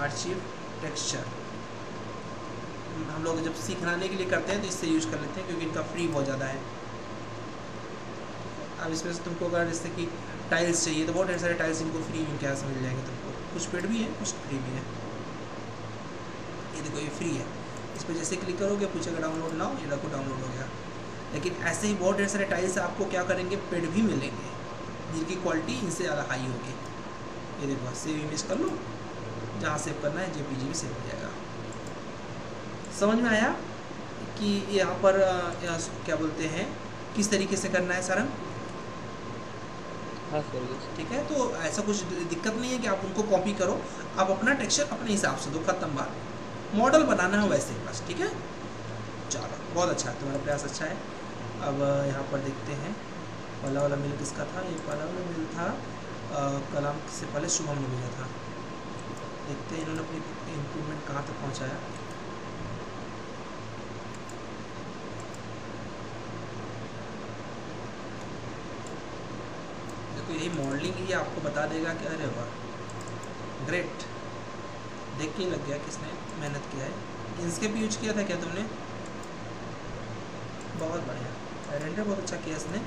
आर्चीव टेक्सचर। हम लोग जब सीखने के लिए करते हैं तो इससे यूज़ कर लेते हैं, क्योंकि इनका फ्री बहुत ज़्यादा है। अब इसमें से तुमको अगर जैसे कि टाइल्स चाहिए तो बहुत सारे टाइल्स इनको फ्री इनके यहाँ से मिल जाएंगे तुमको। कुछ पेड भी है, कुछ फ्री भी है। ये देखो ये फ्री है, इस पर जैसे क्लिक करोगे पूछेगा डाउनलोड नाउ, ये रखो, डाउनलोड हो गया। लेकिन ऐसे ही बहुत ढेर सारे टाइल्स आपको क्या करेंगे, पेड भी मिलेंगे, जिनकी क्वालिटी इनसे ज़्यादा हाई होगी। ये देखो, सेव इमेज कर लो, जहाँ सेव करना है, जेपीजी में सेव हो जाएगा। समझ में आया कि यहाँ पर यहाँ क्या बोलते हैं, किस तरीके से करना है सारंग? हाँ सर। ठीक है, तो ऐसा कुछ दिक्कत नहीं है कि आप उनको कॉपी करो, आप अपना टेक्सचर अपने हिसाब से दो, खत्म बात। मॉडल बनाना है वैसे बस। ठीक है, चलो बहुत अच्छा, तुम्हारा प्रयास अच्छा है। अब यहाँ पर देखते हैं पहला वाला मिल किसका था, ये पहला वाला मिल था आ, कलाम से पहले शुभम ने भेजा था। देखते हैं इन्होंने अपनी इम्प्रूवमेंट कहाँ तक पहुँचाया। देखो यही मॉडलिंग ही आपको बता देगा कि अरे वाह ग्रेट, देख के लग गया किसने मेहनत किया है। इनस्केप यूज किया था क्या तुमने? बहुत बढ़िया, रेंडर बहुत अच्छा किया इसने,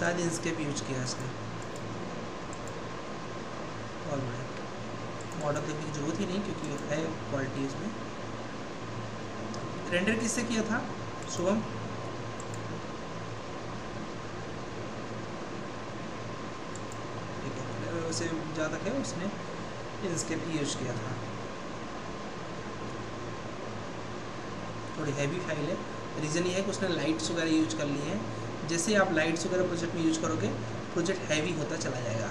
शायद इनस्केप यूज किया इसने। और मॉडल देखने की जरूरत ही नहीं, क्योंकि है क्वालिटी इसमें। रेंडर किससे किया था शुभम? ठीक है, उसे जहाँ तक है उसने इनस्केप यूज किया था। थोड़ी हैवी फाइल है, रीज़न ये है कि उसने लाइट्स वगैरह यूज कर ली है। जैसे आप लाइट्स वगैरह प्रोजेक्ट में यूज करोगे, प्रोजेक्ट हैवी होता चला जाएगा,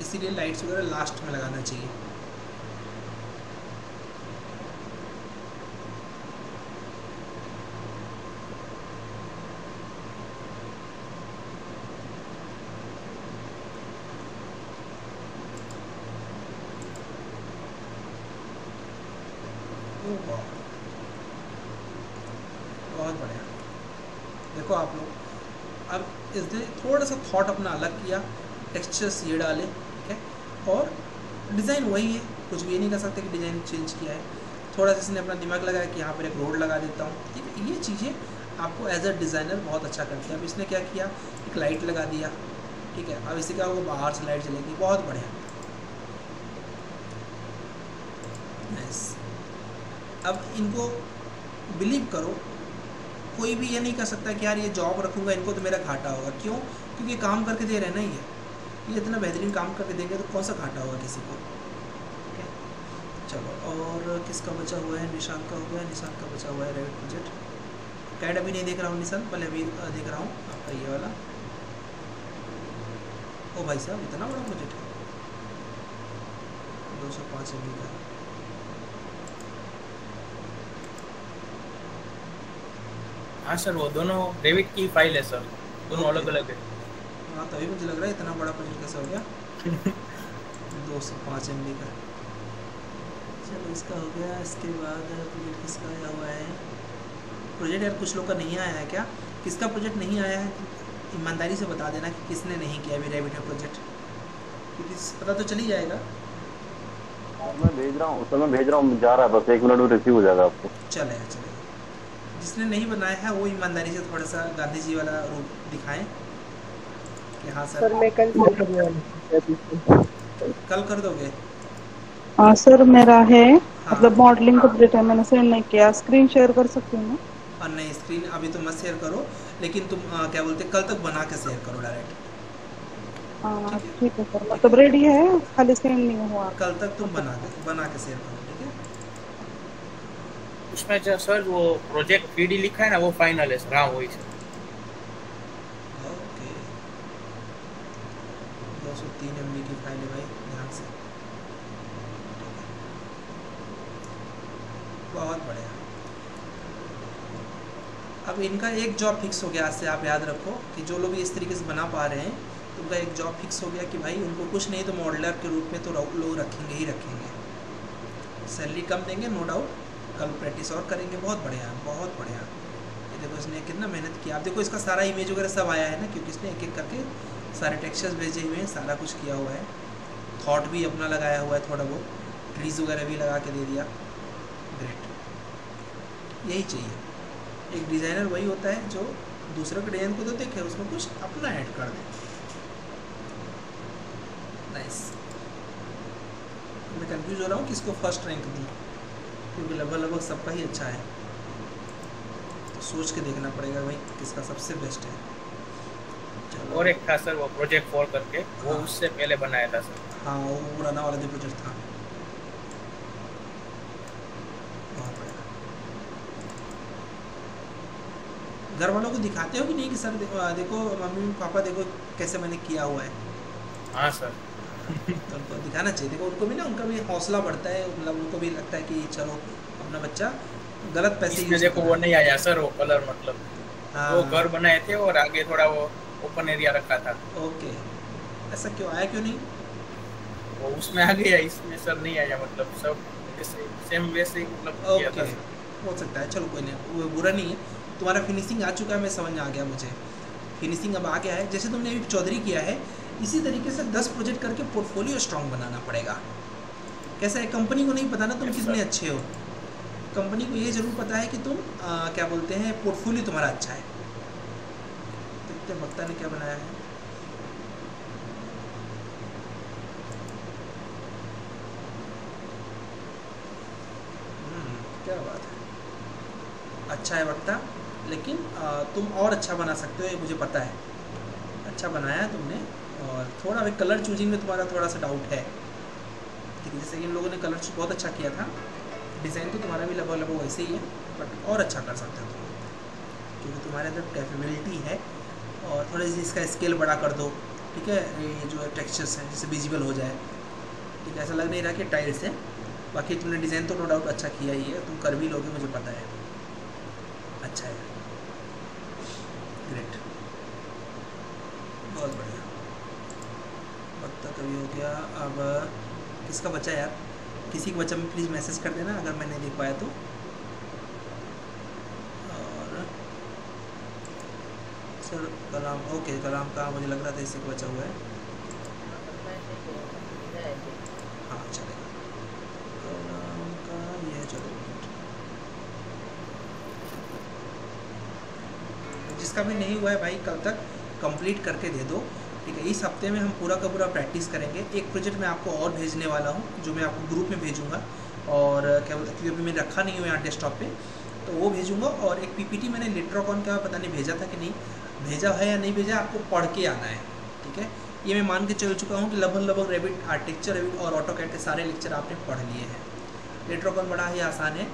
इसीलिए लाइट्स वगैरह लास्ट में लगाना चाहिए। बहुत बढ़िया। देखो आप लोग अब इसने थोड़ा सा थॉट अपना अलग किया, टेक्सचर्स ये डाले, ठीक है, और डिज़ाइन वही है, कुछ भी नहीं कर सकते कि डिज़ाइन चेंज किया है। थोड़ा सा इसने अपना दिमाग लगाया कि यहाँ पर एक रोड लगा देता हूँ, ठीक है, ये चीज़ें आपको एज अ डिज़ाइनर बहुत अच्छा करती है। अब इसने क्या किया, एक लाइट लगा दिया, ठीक है, अब इससे क्या होगा, बाहर से लाइट चलेगी, बहुत बढ़िया। नाइस। अब इनको बिलीव करो, कोई भी ये नहीं कर सकता कि यार ये जॉब रखूँगा इनको तो मेरा घाटा होगा, क्यों, क्योंकि काम करके दे रहे हैं ना, ये ये इतना बेहतरीन काम करके देंगे तो कौन सा घाटा होगा किसी को। okay. चलो, और किसका बचा हुआ है, निशान का हुआ है, निशान का बचा हुआ है रेविट बजट कैड, अभी नहीं देख रहा हूँ निशान, पहले अभी देख रहा हूँ आपका ये वाला। ओ भाई साहब, इतना बड़ा बजट है, दो सौ पाँच एम बी का। हाँ सर, वो दोनों रेविट की फाइल है सर, दोनों अलग अलग है। हाँ, तभी मुझे लग रहा है इतना बड़ा प्रोजेक्ट कैसे हो गया, दो सौ पाँच एम बी का। चलो, इसका हो गया। इसके बाद प्रोजेक्ट किसका आया हुआ है, प्रोजेक्ट यार कुछ लोग का नहीं आया है क्या, किसका प्रोजेक्ट नहीं आया है, ईमानदारी से बता देना कि किसने नहीं किया अभी रेविट में प्रोजेक्ट, क्योंकि पता तो चल ही जाएगा। मैं भेज रहा हूँ, उस समय भेज रहा हूँ, जा रहा है बस, एक मिनट में रिसीव हो जाएगा आपको। चलेगा चलेगा, जिसने नहीं बनाया है वो ईमानदारी से थोड़ा सा गांधी जी वाला रूप दिखाएं कि हाँ सर, सर मैं कल कल कर दोगे। हाँ सर, मेरा है, हाँ, मतलब मॉडलिंग कंप्लीट है, मैंने सेंड नहीं किया। स्क्रीन शेयर कर सकती हूँ ना? नहीं, स्क्रीन अभी तो मत शेयर करो, लेकिन तुम आ, क्या बोलते, कल तक बना के शेयर करो डायरेक्ट। हाँ ठीक है सर, मतलब रेडी है, खाली स्क्रीन नहीं हुआ, कल तक तुम बना बना के शेयर करो। उसमें जो सर वो प्रोजेक्ट थ्री डी लिखा है ना, वो फाइनल है सर। हाँ वही सर। ओके, दो सौ तीन एमबी की फाइल है भाई, ध्यान से। बहुत बढ़िया। अब इनका एक जॉब फिक्स हो गया, आज से आप याद रखो कि जो लोग इस तरीके से बना पा रहे हैं उनका एक जॉब फिक्स हो गया कि भाई उनको कुछ नहीं तो मॉडलर के रूप में तो लोग रखेंगे ही रखेंगे। सैलरी कम देंगे नो डाउट, कल प्रैक्टिस और करेंगे। बहुत बढ़िया, बहुत बढ़िया। ये देखो इसने कितना मेहनत किया, आप देखो इसका सारा इमेज वगैरह सब आया है ना, क्योंकि इसने एक एक करके सारे टेक्सचर्स भेजे हुए हैं, सारा कुछ किया हुआ है, थॉट भी अपना लगाया हुआ है, थोड़ा बहुत ट्रीज वगैरह भी लगा के दे दिया। ग्रेट, यही चाहिए। एक डिज़ाइनर वही होता है जो दूसरों के डिज़ाइन को तो देखे, उसमें कुछ अपना ऐड कर दे। नाइस। मैं कन्फ्यूज़ हो रहा हूँ कि इसको फर्स्ट रैंक दूँ, क्योंकि लगभग लगभग सबका ही अच्छा है, तो सोच के देखना पड़ेगा भाई किसका सबसे बेस्ट है। और एक था सर वो प्रोजेक्ट फोर करके, हाँ, वो उससे पहले बनाया था सर। हाँ, वो पुराना वाला प्रोजेक्ट था। बहुत बढ़िया। घर वालों को दिखाते हो कि नहीं कि सर देखो मम्मी पापा देखो कैसे मैंने किया हुआ है? हाँ सर, तो उनको दिखाना चाहिए। देखो उनको भी ना, उनका भी हौसला बढ़ता है, मतलब उनको भी लगता है कि चलो अपना बच्चा गलत पैसे यूज। देखो वो नहीं आया सर वो कलर, मतलब आ, वो घर बनाए थे और आगे थोड़ा वो ओपन एरिया रखा था। ओके, ऐसा क्यों आया, क्यों नहीं? वो उसमें आ गया, इसमें सर नहीं आया, मतलब सब ऐसे सेम वैसे, मतलब ओके हो सकता है। चलो कोई नहीं, वो बुरा नहीं है। तुम्हारा फिनिशिंग आ चुका है, मैं समझ आ गया, मुझे फिनिशिंग अब आ गया है। जैसे तुमने अभी चौधरी किया है, इसी तरीके से दस प्रोजेक्ट करके पोर्टफोलियो स्ट्रांग बनाना पड़ेगा। कैसा है, कंपनी को नहीं पता ना तुम yes, कितने अच्छे हो, कंपनी को ये जरूर पता है कि तुम आ, क्या बोलते हैं, पोर्टफोलियो तुम्हारा अच्छा है। देखते हैं वक्ता ने क्या बनाया है। hmm, क्या बात है, अच्छा है वक्ता, लेकिन आ, तुम और अच्छा बना सकते हो, ये मुझे पता है। अच्छा बनाया तुमने, और थोड़ा अभी कलर चूजिंग में तुम्हारा थोड़ा सा डाउट है, कि जैसे कि इन लोगों ने कलर बहुत अच्छा किया था, डिज़ाइन तो तुम्हारा भी लगभग लगभग वैसे ही है, बट और अच्छा कर सकते हो तुम, क्योंकि तुम्हारे अंदर कैपेबिलिटी है। और थोड़ा सा इसका स्केल बड़ा कर दो, ठीक है, ये जो टेक्सचर्स हैं जैसे विजिबल हो जाए, ठीक है, ऐसा लग नहीं रहा कि टाइल्स हैं। बाकी तुमने डिज़ाइन तो नो डाउट अच्छा किया ही है, तुम कर भी लोगे, मुझे पता है, अच्छा है। ग्रेट, बहुत बढ़िया। वक्त कभी हो गया। अब किसका बच्चा यार, किसी के बच्चा में प्लीज़ मैसेज कर देना अगर मैं नहीं देख पाया तो, सर कलाम, ओके कलाम का मुझे लग रहा था इससे बचा हुआ है। हाँ चलेगा, कलाम का यह चलो जिसका भी नहीं हुआ है भाई कल तक कंप्लीट करके दे दो, ठीक है। इस हफ्ते में हम पूरा का पूरा प्रैक्टिस करेंगे। एक प्रोजेक्ट मैं आपको और भेजने वाला हूँ जो मैं आपको ग्रुप में भेजूँगा, और क्या बोलते हैं क्योंकि मैंने रखा नहीं हुआ यहाँ डेस्कटॉप पे, तो वो भेजूंगा। और एक पीपीटी मैंने लिट्राकॉन का पता नहीं भेजा था कि नहीं भेजा है या नहीं भेजा, आपको पढ़ के आना है, ठीक है। ये मैं मान के चल चुका हूँ कि लगभग लगभग रेविट, आर्किटेक्चर रेविट और ऑटोकैड के सारे लेक्चर आपने पढ़ लिए हैं। लिट्राकॉन बड़ा ही आसान है,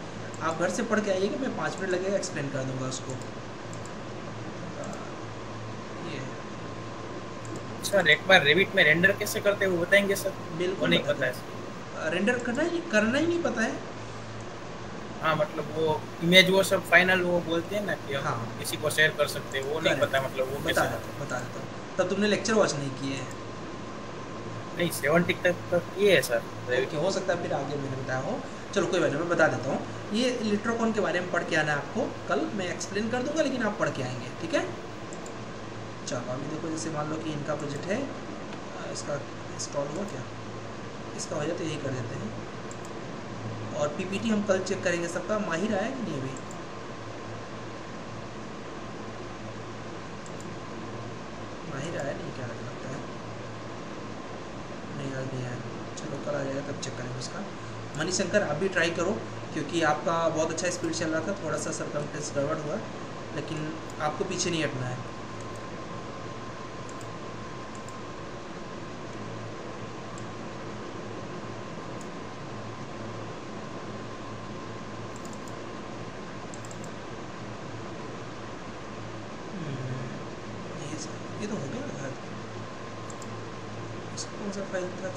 आप घर से पढ़ के आइएगा, मैं पाँच मिनट लगेगा एक्सप्लेन कर दूँगा उसको। ये सर एक बार रेविट में रेंडर कैसे करते हैं वो बताएंगे सर? बिल्कुल नहीं पता है, रेंडर करना ही करना ही नहीं पता है। हाँ मतलब वो इमेज वो सब फाइनल वो बोलते हैं ना कि हाँ किसी को शेयर कर सकते हैं, वो नहीं पता मतलब वो बता देता बता देता तब तुमने लेक्चर वॉच नहीं किए हैं। नहीं सेवेंटी तक तक ये है सर, हो सकता है फिर आगे मैंने बताया हो। चलो कोई बात नहीं, मैं बता देता हूँ। ये लिट्राकॉन के बारे में पढ़ के आना है आपको, कल मैं एक्सप्लेन कर दूँगा लेकिन आप पढ़ के आएंगे, ठीक है। चलो अभी देखो, जैसे मान लो कि इनका प्रोजेक्ट है, इसका इंस्टॉल हुआ क्या, इसका हो जाए तो यही कर देते हैं। और पीपीटी हम कल चेक करेंगे सबका, माहिर आया कि नहीं अभी? माहिर आया नहीं क्या लगता है? नहीं आज नहीं आया, चलो कल आ जाएगा तब चेक करेंगे उसका। मनीष शंकर आप भी ट्राई करो, क्योंकि आपका बहुत अच्छा स्पीड चल रहा था, थोड़ा सा सरकमफ्रेंस गड़बड़ हुआ लेकिन आपको पीछे नहीं हटना है।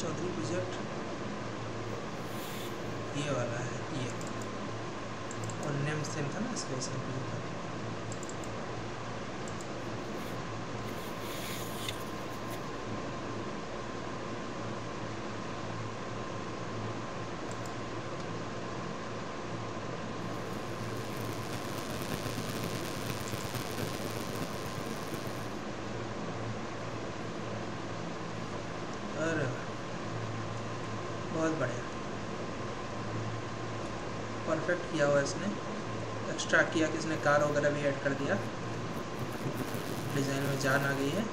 चौधरी प्रोजेक्ट ये वाला है, ये और नेम सेम था ना इसके साथ भी था। इसने एक्स्ट्रा किया कि इसने कार वगैरह भी ऐड कर दिया, डिज़ाइन में जान आ गई है।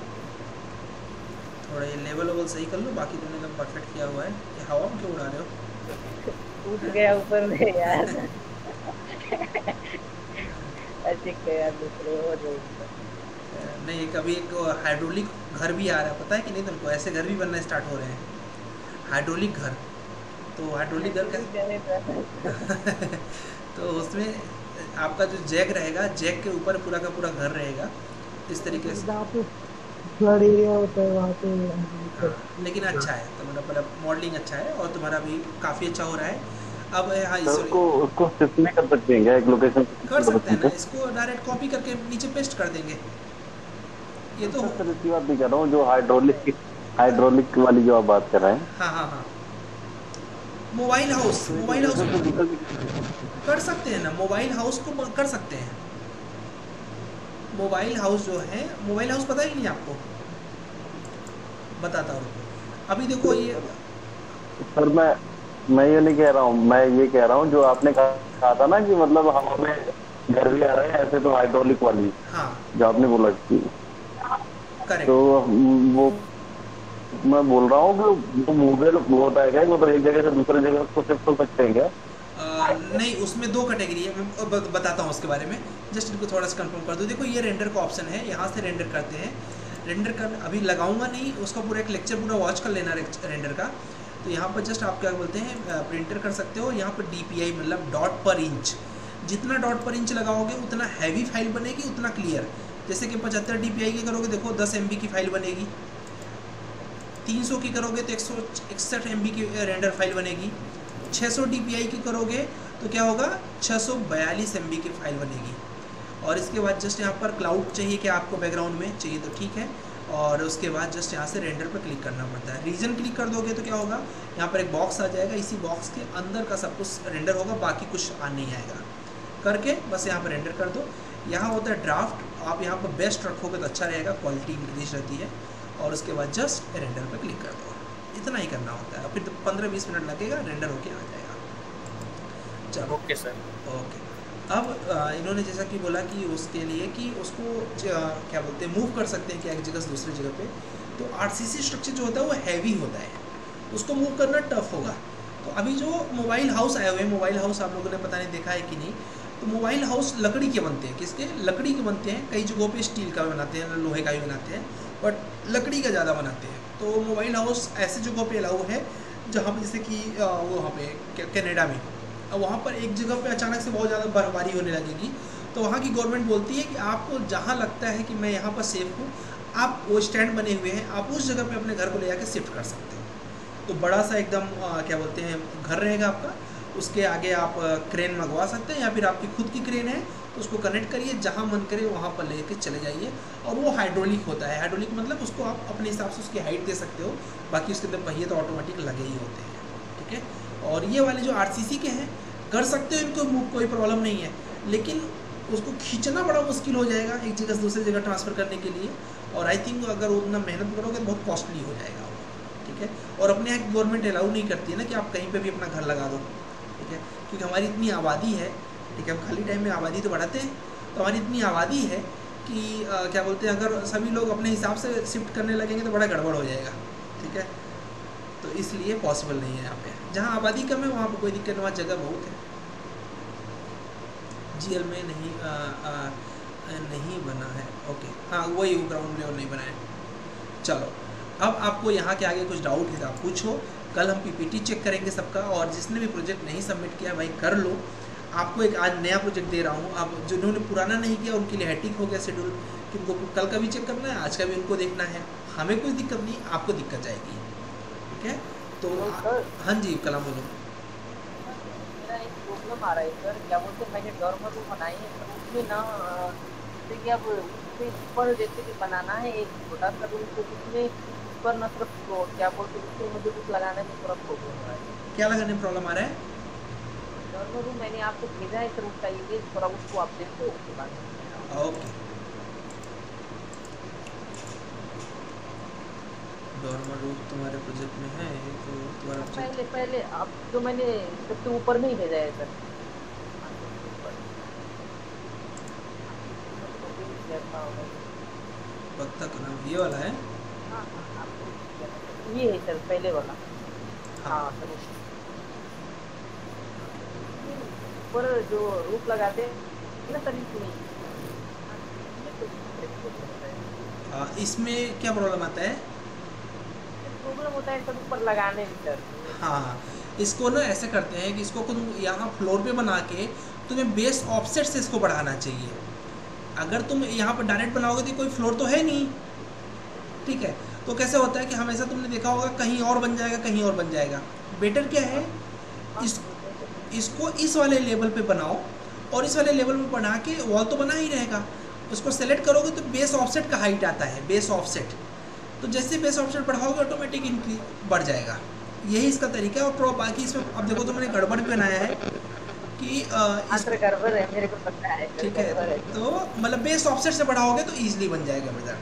थोड़ा ये लेवल वेवल सही कर लो, बाकी तुमने एकदम परफेक्ट किया हुआ है। ये हवा में क्यों उड़ा रहे हो? उठ गया ऊपर में यार। नहीं कभी एक हाइड्रोलिक घर भी आ रहा है, पता है कि नहीं तुमको? ऐसे घर भी बनना स्टार्ट हो रहे हैं, हाइड्रोलिक घर। तो हाइड्रोलिक घर कैसे? तो उसमें आपका जो जैक रहेगा, जैक के ऊपर पूरा का पूरा घर रहेगा इस तरीके से। फ्लड एरिया होता है वहाँ पे, लेकिन अच्छा है तो मतलब मॉडलिंग अच्छा है और तुम्हारा भी काफ़ी अच्छा हो रहा है। अब हाँ इसको उसको शिफ्ट में कर सकते हैं क्या? एक लोकेशन कर सकते हैं ना, इसको डायरेक्ट कॉपी करके नीचे पेस्ट कर देंगे। ये तो इसकी बात नहीं कर रहा हूँ, जो हाइड्रोलिक हाइड्रोलिक वाली जो आप बात कर रहे हैं। हाँ हाँ हाँ, मोबाइल हाउस मोबाइल हाउस कर सकते हैं ना, मोबाइल हाउस को कर सकते हैं। मोबाइल हाउस जो है, मोबाइल हाउस पता ही नहीं आपको? बताता हूँ अभी देखो। ये सर मैं मैं ये नहीं कह रहा हूँ, मैं ये कह रहा हूँ जो आपने कहा था ना कि मतलब हवा में घर भी आ रहे हैं ऐसे, तो हाइड्रोलिक वाली। हाँ। जो आपने बोला कि तो वो मैं बोल रहा हूँ कि वो मूवेबल होता है क्या, मतलब एक जगह से दूसरी जगह उसको शिफ्ट कर सकते हैं क्या? आ, नहीं उसमें दो कैटेगरी है, मैं बताता हूँ उसके बारे में। जस्ट इनको थोड़ा सा कंफर्म कर दो। देखो ये रेंडर का ऑप्शन है, यहाँ से रेंडर करते हैं। रेंडर कर अभी लगाऊंगा नहीं, उसका पूरा एक लेक्चर पूरा वॉच कर लेना रेंडर का। तो यहाँ पर जस्ट आप क्या बोलते हैं, प्रिंटर कर सकते हो। यहाँ पर डी पी आई मतलब डॉट पर इंच, जितना डॉट पर इंच लगाओगे उतना हैवी फाइल बनेगी, उतना क्लियर। जैसे कि पचहत्तर डी पी आई की करोगे देखो दस एम बी की फाइल बनेगी, तीन सौ की करोगे तो एक सौ इकसठ एम बी की रेंडर फाइल बनेगी, छह सौ dpi की करोगे तो क्या होगा छह सौ बयालीस एमबी की फाइल बनेगी। और इसके बाद जस्ट यहाँ पर क्लाउड चाहिए क्या आपको बैकग्राउंड में, चाहिए तो ठीक है। और उसके बाद जस्ट यहाँ से रेंडर पर क्लिक करना पड़ता है, रीजन क्लिक कर दोगे तो क्या होगा यहाँ पर एक बॉक्स आ जाएगा, इसी बॉक्स के अंदर का सब कुछ रेंडर होगा, बाकी कुछ आ नहीं आएगा करके बस यहाँ पर रेंडर कर दो। यहाँ होता है ड्राफ्ट, आप यहाँ पर बेस्ट रखोगे तो अच्छा रहेगा, क्वालिटी इंक्रीज रहती है। और उसके बाद जस्ट रेंडर पे क्लिक कर दो, इतना ही करना होता है। फिर पंद्रह बीस मिनट लगेगा, रेंडर होके आ जाएगा। चलो ओके सर, ओके। अब इन्होंने जैसा कि बोला कि उसके लिए कि उसको क्या बोलते हैं, मूव कर सकते हैं क्या एक जगह से दूसरी जगह पे। तो आरसीसी स्ट्रक्चर जो होता है वो हैवी होता है, उसको मूव करना टफ होगा। तो अभी जो मोबाइल हाउस आए हुए हैं, मोबाइल हाउस आप लोगों ने पता नहीं देखा है कि नहीं, तो मोबाइल हाउस लकड़ी के बनते हैं। किसके? लकड़ी के बनते हैं। कई जगहों पे स्टील का भी बनाते हैं, लोहे का भी बनाते हैं, बट लकड़ी का ज़्यादा बनाते हैं। तो मोबाइल हाउस ऐसे जगहों पे अलाउ है जहाँ पर जैसे कि वो वहाँ पे कनाडा में, वहाँ पर एक जगह पे अचानक से बहुत ज़्यादा बर्फबारी होने लगेगी। तो वहाँ की गवर्नमेंट बोलती है कि आपको जहाँ लगता है कि मैं यहाँ पर सेफ हूँ, आप वो स्टैंड बने हुए हैं, आप उस जगह पे अपने घर को ले जाकर शिफ्ट कर सकते हैं। तो बड़ा सा एकदम आ, क्या बोलते हैं, घर रहेगा आपका, उसके आगे आप क्रेन मंगवा सकते हैं या फिर आपकी खुद की क्रेन है तो उसको कनेक्ट करिए, जहाँ मन करे वहाँ पर ले कर चले जाइए। और वो हाइड्रोलिक होता है। हाइड्रोलिक मतलब उसको आप अपने हिसाब से उसकी हाइट दे सकते हो, बाकी उसके अंदर पहिए तो ऑटोमेटिक लगे ही होते हैं, ठीक है। और ये वाले जो आरसीसी के हैं कर सकते हो, इनको मूव कोई प्रॉब्लम नहीं है, लेकिन उसको खींचना बड़ा मुश्किल हो जाएगा एक जगह से दूसरी जगह ट्रांसफ़र करने के लिए। और आई थिंक अगर उतना मेहनत करोगे तो बहुत कॉस्टली हो जाएगा, ठीक है। और अपने यहाँ की गवर्नमेंट अलाउ नहीं करती है ना कि आप कहीं पे भी अपना घर लगा दो, ठीक है, क्योंकि हमारी इतनी आबादी है, ठीक है। हम खाली टाइम में आबादी तो बढ़ाते हैं, तो हमारी इतनी आबादी है कि आ, क्या बोलते हैं, अगर सभी लोग अपने हिसाब से शिफ्ट करने लगेंगे तो बड़ा गड़बड़ हो जाएगा, ठीक है। तो इसलिए पॉसिबल नहीं है। यहाँ पे जहाँ आबादी कम है वहाँ पर कोई दिक्कत नहीं, वहाँ जगह बहुत है। जीएल में नहीं आ, आ, नहीं बना है, ओके, हाँ वही ग्राउंड लेवल नहीं बना है। चलो, अब आपको यहाँ के आगे कुछ डाउट है तो आप पूछो, कल हम पीपीटी चेक करेंगे सबका। और जिसने भी प्रोजेक्ट नहीं सबमिट किया भाई कर लो, आपको एक आज नया प्रोजेक्ट दे रहा हूँ। आप जिन्होंने पुराना नहीं किया उनके लिए हैटिक हो गया शेड्यूल, कि उनको कल का भी चेक करना है, आज का भी उनको देखना है। हमें कोई दिक्कत नहीं, आपको दिक्कत जाएगी, ठीक है। तो हाँ जी कलाम बोलो। मेरा एक प्रॉब्लम आ रहा है सर, क्या बोलते हैं, मैंने डॉर्मर रूम बनाई है पर उसमें ना जैसे कि अब उसमें ऊपर जैसे कि बनाना है एक छोटा सा रूम, तो उसमें ऊपर ना सिर्फ क्या बोलते हैं उसमें मुझे कुछ लगाने में थोड़ा प्रॉब्लम आ रहा है। क्या लगाने में प्रॉब्लम आ रहा है? डॉर्मर रूम मैंने आपको भेजा है सर, उसका ये थोड़ा उसको आप देखो उसके बाद। ओके, डॉर्मर रूम तुम्हारे प्रोजेक्ट में है तो तुम्हारा पहले पहले आप जो मैंने सबसे ऊपर में ही भेजा है सर। पत्ता का नाम ये वाला है? हाँ हाँ, ये है सर पहले वाला। हाँ सर, ऊपर जो रूप लगाते हैं ना सर, इसमें इसमें क्या प्रॉब्लम आता है? प्रॉब्लम होता है सब ऊपर लगाने में सर। हाँ, इसको ना ऐसे करते हैं कि इसको तुम यहाँ फ्लोर पे बना के तुम्हें बेस ऑफसेट से इसको बढ़ाना चाहिए। अगर तुम यहाँ पर डायरेक्ट बनाओगे तो कोई फ्लोर तो है नहीं, ठीक है। तो कैसे होता है कि हमेशा तुमने देखा होगा कहीं और बन जाएगा, कहीं और बन जाएगा। बेटर क्या है, इस इसको इस वाले लेवल पे बनाओ और इस वाले लेवल पे बना के वॉल तो बना ही रहेगा, उसको सेलेक्ट करोगे तो बेस ऑफसेट का हाइट आता है, बेस ऑफसेट। तो जैसे बेस ऑप्शन बढ़ाओगे ऑटोमेटिक इंक्रीज बढ़ जाएगा, यही इसका तरीका है। और प्रो बाकी इसमें अब देखो तो मैंने गड़बड़ भी बनाया है कि गड़बड़ है, मेरे को पता है, ठीक है। तो मतलब बेस ऑप्शन से बढ़ाओगे तो ईजिली बन जाएगा बाजार,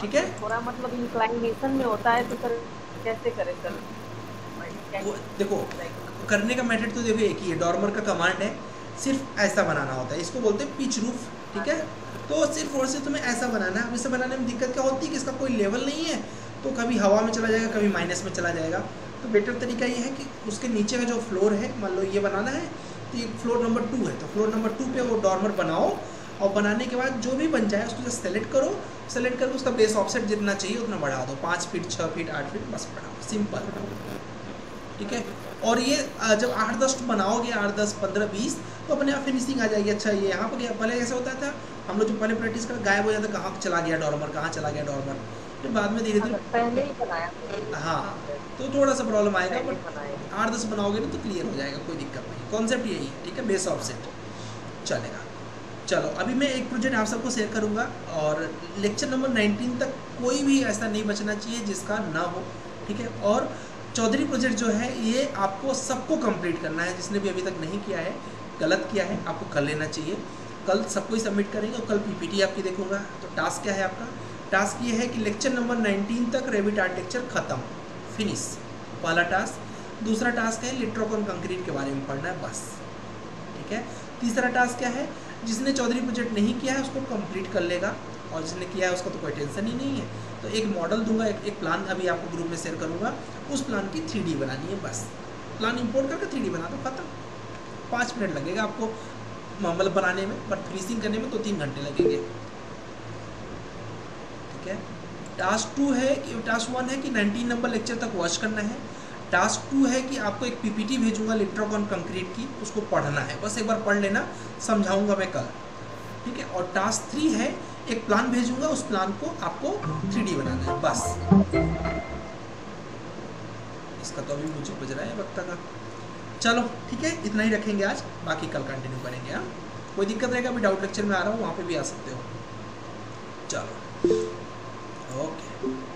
ठीक है। थोड़ा मतलब इंक्लाइनेशन में होता है तो सर कैसे करें सर? वो देखो करने का मेथड तो देखो एक ही है, डॉर्मर का कमांड है, सिर्फ ऐसा बनाना होता है, इसको बोलते हैं पिच रूफ, ठीक है। तो सिर्फ और सिर्फ तुम्हें ऐसा बनाना है। अब इसे बनाने में दिक्कत क्या होती है कि इसका कोई लेवल नहीं है, तो कभी हवा में चला जाएगा, कभी माइनस में चला जाएगा। तो बेटर तरीका ये है कि उसके नीचे का जो फ्लोर है, मान लो ये बनाना है तो ये फ्लोर नंबर टू है, तो फ्लोर नंबर टू पे वो डॉर्मर बनाओ और बनाने के बाद जो भी बन जाए उसको जस्ट सेलेक्ट करो, सेलेक्ट करके उसका बेस ऑफसेट जितना चाहिए उतना बढ़ा दो, पाँच फीट छः फीट आठ फीट बस बढ़ाओ, सिंपल, ठीक है। और ये जब आठ दस बनाओगे, आठ दस पंद्रह बीस, तो अपने आप फिनिशिंग आ जाएगी। अच्छा, ये यहाँ पर पहले कैसे होता था, हम लोग जो पहले प्रैक्टिस कर गायब हो जाता, कहाँ चला गया डॉर्मर, कहाँ चला गया डॉर्मर, फिर बाद में धीरे धीरे, हाँ तो थोड़ा सा प्रॉब्लम आएगा, बट आठ दस बनाओगे ना तो क्लियर हो जाएगा, कोई दिक्कत नहीं। कॉन्सेप्ट यही है, ठीक है, बेस ऑफसेट चलेगा। चलो, अभी मैं एक प्रोजेक्ट आप सबको शेयर करूँगा और लेक्चर नंबर नाइनटीन तक कोई भी ऐसा नहीं बचना चाहिए जिसका ना हो, ठीक है। और चौधरी प्रोजेक्ट जो है ये आपको सबको कंप्लीट करना है, जिसने भी अभी तक नहीं किया है, गलत किया है, आपको कर लेना चाहिए। कल सबको ही सबमिट करेंगे और कल पीपीटी आपकी देखूंगा। तो टास्क क्या है आपका? टास्क ये है कि लेक्चर नंबर नाइनटीन तक रेविट आर्किटेक्चर खत्म, फिनिश, पहला टास्क। दूसरा टास्क है लिट्राकॉन कंक्रीट के बारे में पढ़ना है, बस, ठीक है। तीसरा टास्क क्या है, जिसने चौधरी प्रोजेक्ट नहीं किया है उसको कंप्लीट कर लेगा और जिसने किया है उसका तो कोई टेंशन ही नहीं है। तो एक मॉडल दूंगा, एक, एक प्लान अभी आपको ग्रुप में शेयर करूँगा, उस प्लान की थ्री डी बनानी है, बस। प्लान इंपोर्ट करके थ्री डी बना दो, खत्म। पाँच मिनट लगेगा आपको मामल बनाने में, पर फिनिशिंग करने में तो तीन घंटे लगेंगे, ठीक है। टास्क टू है कि टास्क वन है कि नाइनटीन नंबर लेक्चर तक वॉच करना है। टास्क टू है कि आपको एक पीपीटी भेजूंगा लिट्राकॉन कंक्रीट की, उसको पढ़ना है, बस एक बार पढ़ लेना, समझाऊंगा मैं कल, ठीक है। और टास्क थ्री है एक प्लान भेजूंगा, उस प्लान को आपको थ्री डी बनाना है, बस। इसका तो अभी मुझे बज रहा है वक्त का, चलो ठीक है, इतना ही रखेंगे आज, बाकी कल कंटिन्यू करेंगे। हाँ, कोई दिक्कत रहेगा अभी डाउट लेक्चर में आ रहा हूँ, वहाँ पे भी आ सकते हो। चलो ओके।